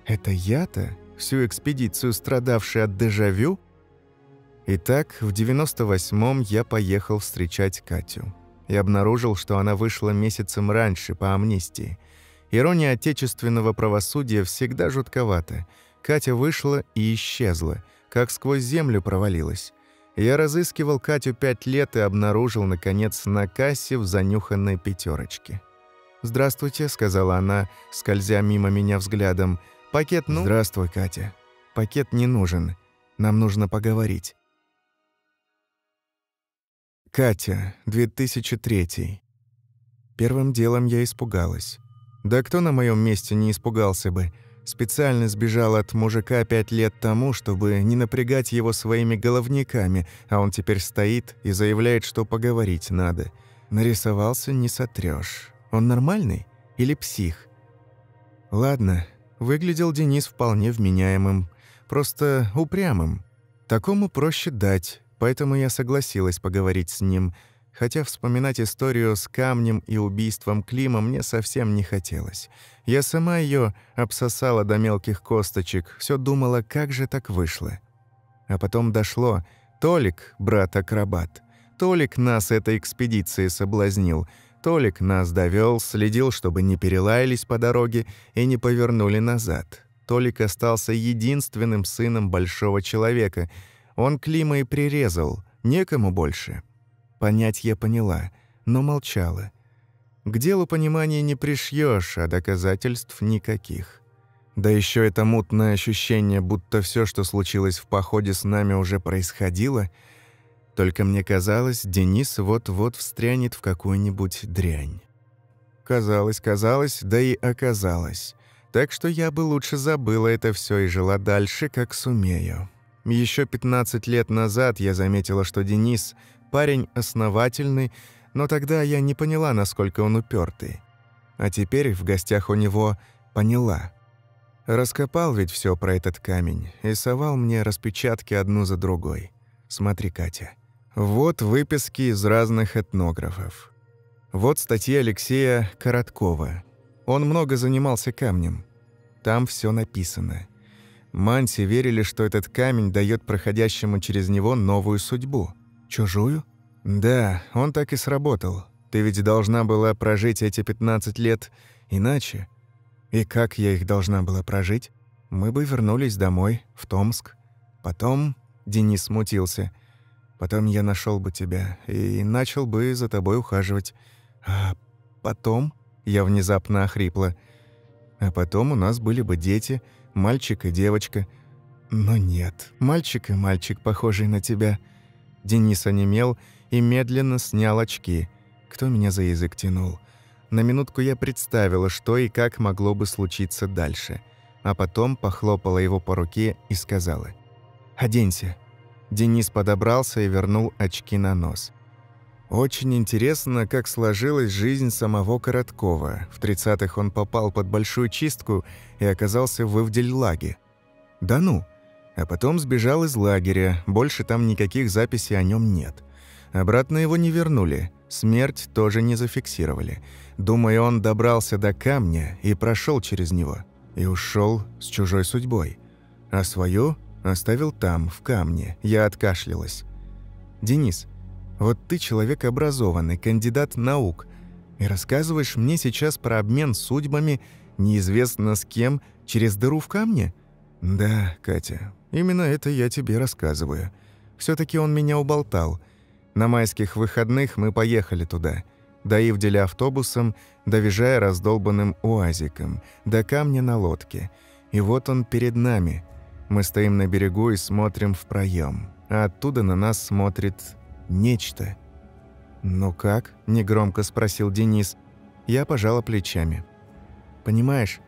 Это я-то? Всю экспедицию, страдавший от дежавю? Итак, в девяносто восьмом я поехал встречать Катю. И обнаружил, что она вышла месяцем раньше по амнистии. Ирония отечественного правосудия всегда жутковата. Катя вышла и исчезла, как сквозь землю провалилась. Я разыскивал Катю пять лет и обнаружил, наконец, на кассе в занюханной пятерочке. «Здравствуйте», — сказала она, скользя мимо меня взглядом. «Пакет, ну...» «Здравствуй, Катя. Пакет не нужен. Нам нужно поговорить». Катя, две тысячи третий. Первым делом я испугалась. Да кто на моем месте не испугался бы? Специально сбежал от мужика пять лет тому, чтобы не напрягать его своими головниками, а он теперь стоит и заявляет, что поговорить надо. Нарисовался — не сотрёшь. Он нормальный или псих? Ладно, выглядел Денис вполне вменяемым, просто упрямым. Такому проще дать, поэтому я согласилась поговорить с ним. Хотя вспоминать историю с камнем и убийством Клима мне совсем не хотелось. Я сама ее обсосала до мелких косточек, все думала, как же так вышло. А потом дошло. Толик, брат-акробат. Толик нас этой экспедиции соблазнил. Толик нас довел, следил, чтобы не перелаялись по дороге и не повернули назад. Толик остался единственным сыном большого человека. Он Клима и прирезал. Некому больше. Понять я поняла, но молчала. К делу понимания не пришьешь, а доказательств никаких. Да еще это мутное ощущение, будто все, что случилось в походе, с нами уже происходило. Только мне казалось, Денис вот-вот встрянет в какую-нибудь дрянь. Казалось, казалось, да и оказалось. Так что я бы лучше забыла это все и жила дальше, как сумею. Еще пятнадцать лет назад я заметила, что Денис – парень основательный, но тогда я не поняла, насколько он упертый. А теперь в гостях у него поняла. Раскопал ведь все про этот камень и совал мне распечатки одну за другой. Смотри, Катя. Вот выписки из разных этнографов. Вот статьи Алексея Короткова. Он много занимался камнем. Там все написано. Манси верили, что этот камень дает проходящему через него новую судьбу. Чужую? Да, он так и сработал. Ты ведь должна была прожить эти пятнадцать лет иначе. И как я их должна была прожить? Мы бы вернулись домой, в Томск. Потом... Денис смутился. «Потом я нашел бы тебя и начал бы за тобой ухаживать. А потом...» Я внезапно охрипла. «А потом у нас были бы дети, мальчик и девочка. Но нет, мальчик и мальчик, похожий на тебя». Денис онемел и медленно снял очки. Кто меня за язык тянул? На минутку я представила, что и как могло бы случиться дальше. А потом похлопала его по руке и сказала... «Оденься». Денис подобрался и вернул очки на нос. Очень интересно, как сложилась жизнь самого Короткова. В тридцатых он попал под большую чистку и оказался в Ивдельлаге. Да ну! А потом сбежал из лагеря, больше там никаких записей о нем нет. Обратно его не вернули, смерть тоже не зафиксировали. Думаю, он добрался до камня и прошел через него. И ушел с чужой судьбой. А свою... оставил там, в камне. Я откашлялась. «Денис, вот ты человек образованный, кандидат наук, и рассказываешь мне сейчас про обмен судьбами неизвестно с кем через дыру в камне?» «Да, Катя, именно это я тебе рассказываю. Все-таки он меня уболтал. На майских выходных мы поехали туда. До Ивделя автобусом, до Вижая раздолбанным уазиком, до камня на лодке. И вот он перед нами». Мы стоим на берегу и смотрим в проем, а оттуда на нас смотрит нечто. «Ну как?» – негромко спросил Денис. Я пожала плечами. «Понимаешь,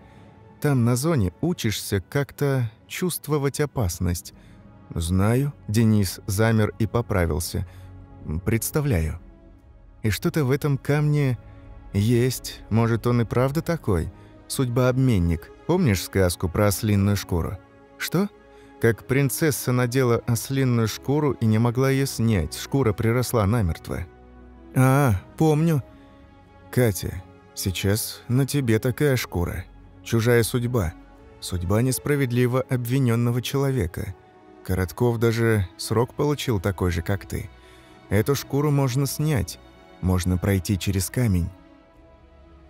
там на зоне учишься как-то чувствовать опасность». «Знаю», – Денис замер и поправился. «Представляю». «И что-то в этом камне есть. Может, он и правда такой? Судьба-обменник. Помнишь сказку про ослиную шкуру?» «Что?» Как принцесса надела ослинную шкуру и не могла ее снять. Шкура приросла намертво. «А, помню. Катя, сейчас на тебе такая шкура. Чужая судьба. Судьба несправедливо обвиненного человека. Коротков даже срок получил такой же, как ты. Эту шкуру можно снять. Можно пройти через камень.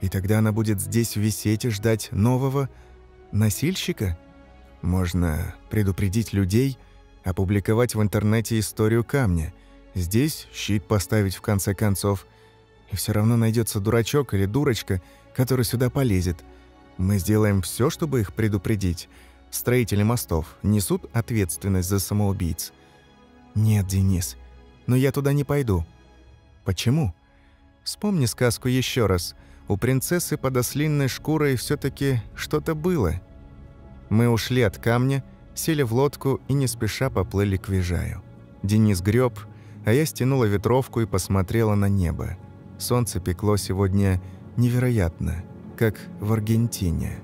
И тогда она будет здесь висеть и ждать нового носильщика». Можно предупредить людей, опубликовать в интернете историю камня. Здесь щит поставить в конце концов. И все равно найдется дурачок или дурочка, который сюда полезет. Мы сделаем все, чтобы их предупредить. Строители мостов несут ответственность за самоубийц. Нет, Денис, но я туда не пойду. Почему? Вспомни сказку еще раз. У принцессы под ослинной шкурой все-таки что-то было. Мы ушли от камня, сели в лодку и не спеша поплыли к Вижаю. Денис греб, а я стянула ветровку и посмотрела на небо. Солнце пекло сегодня невероятно, как в Аргентине.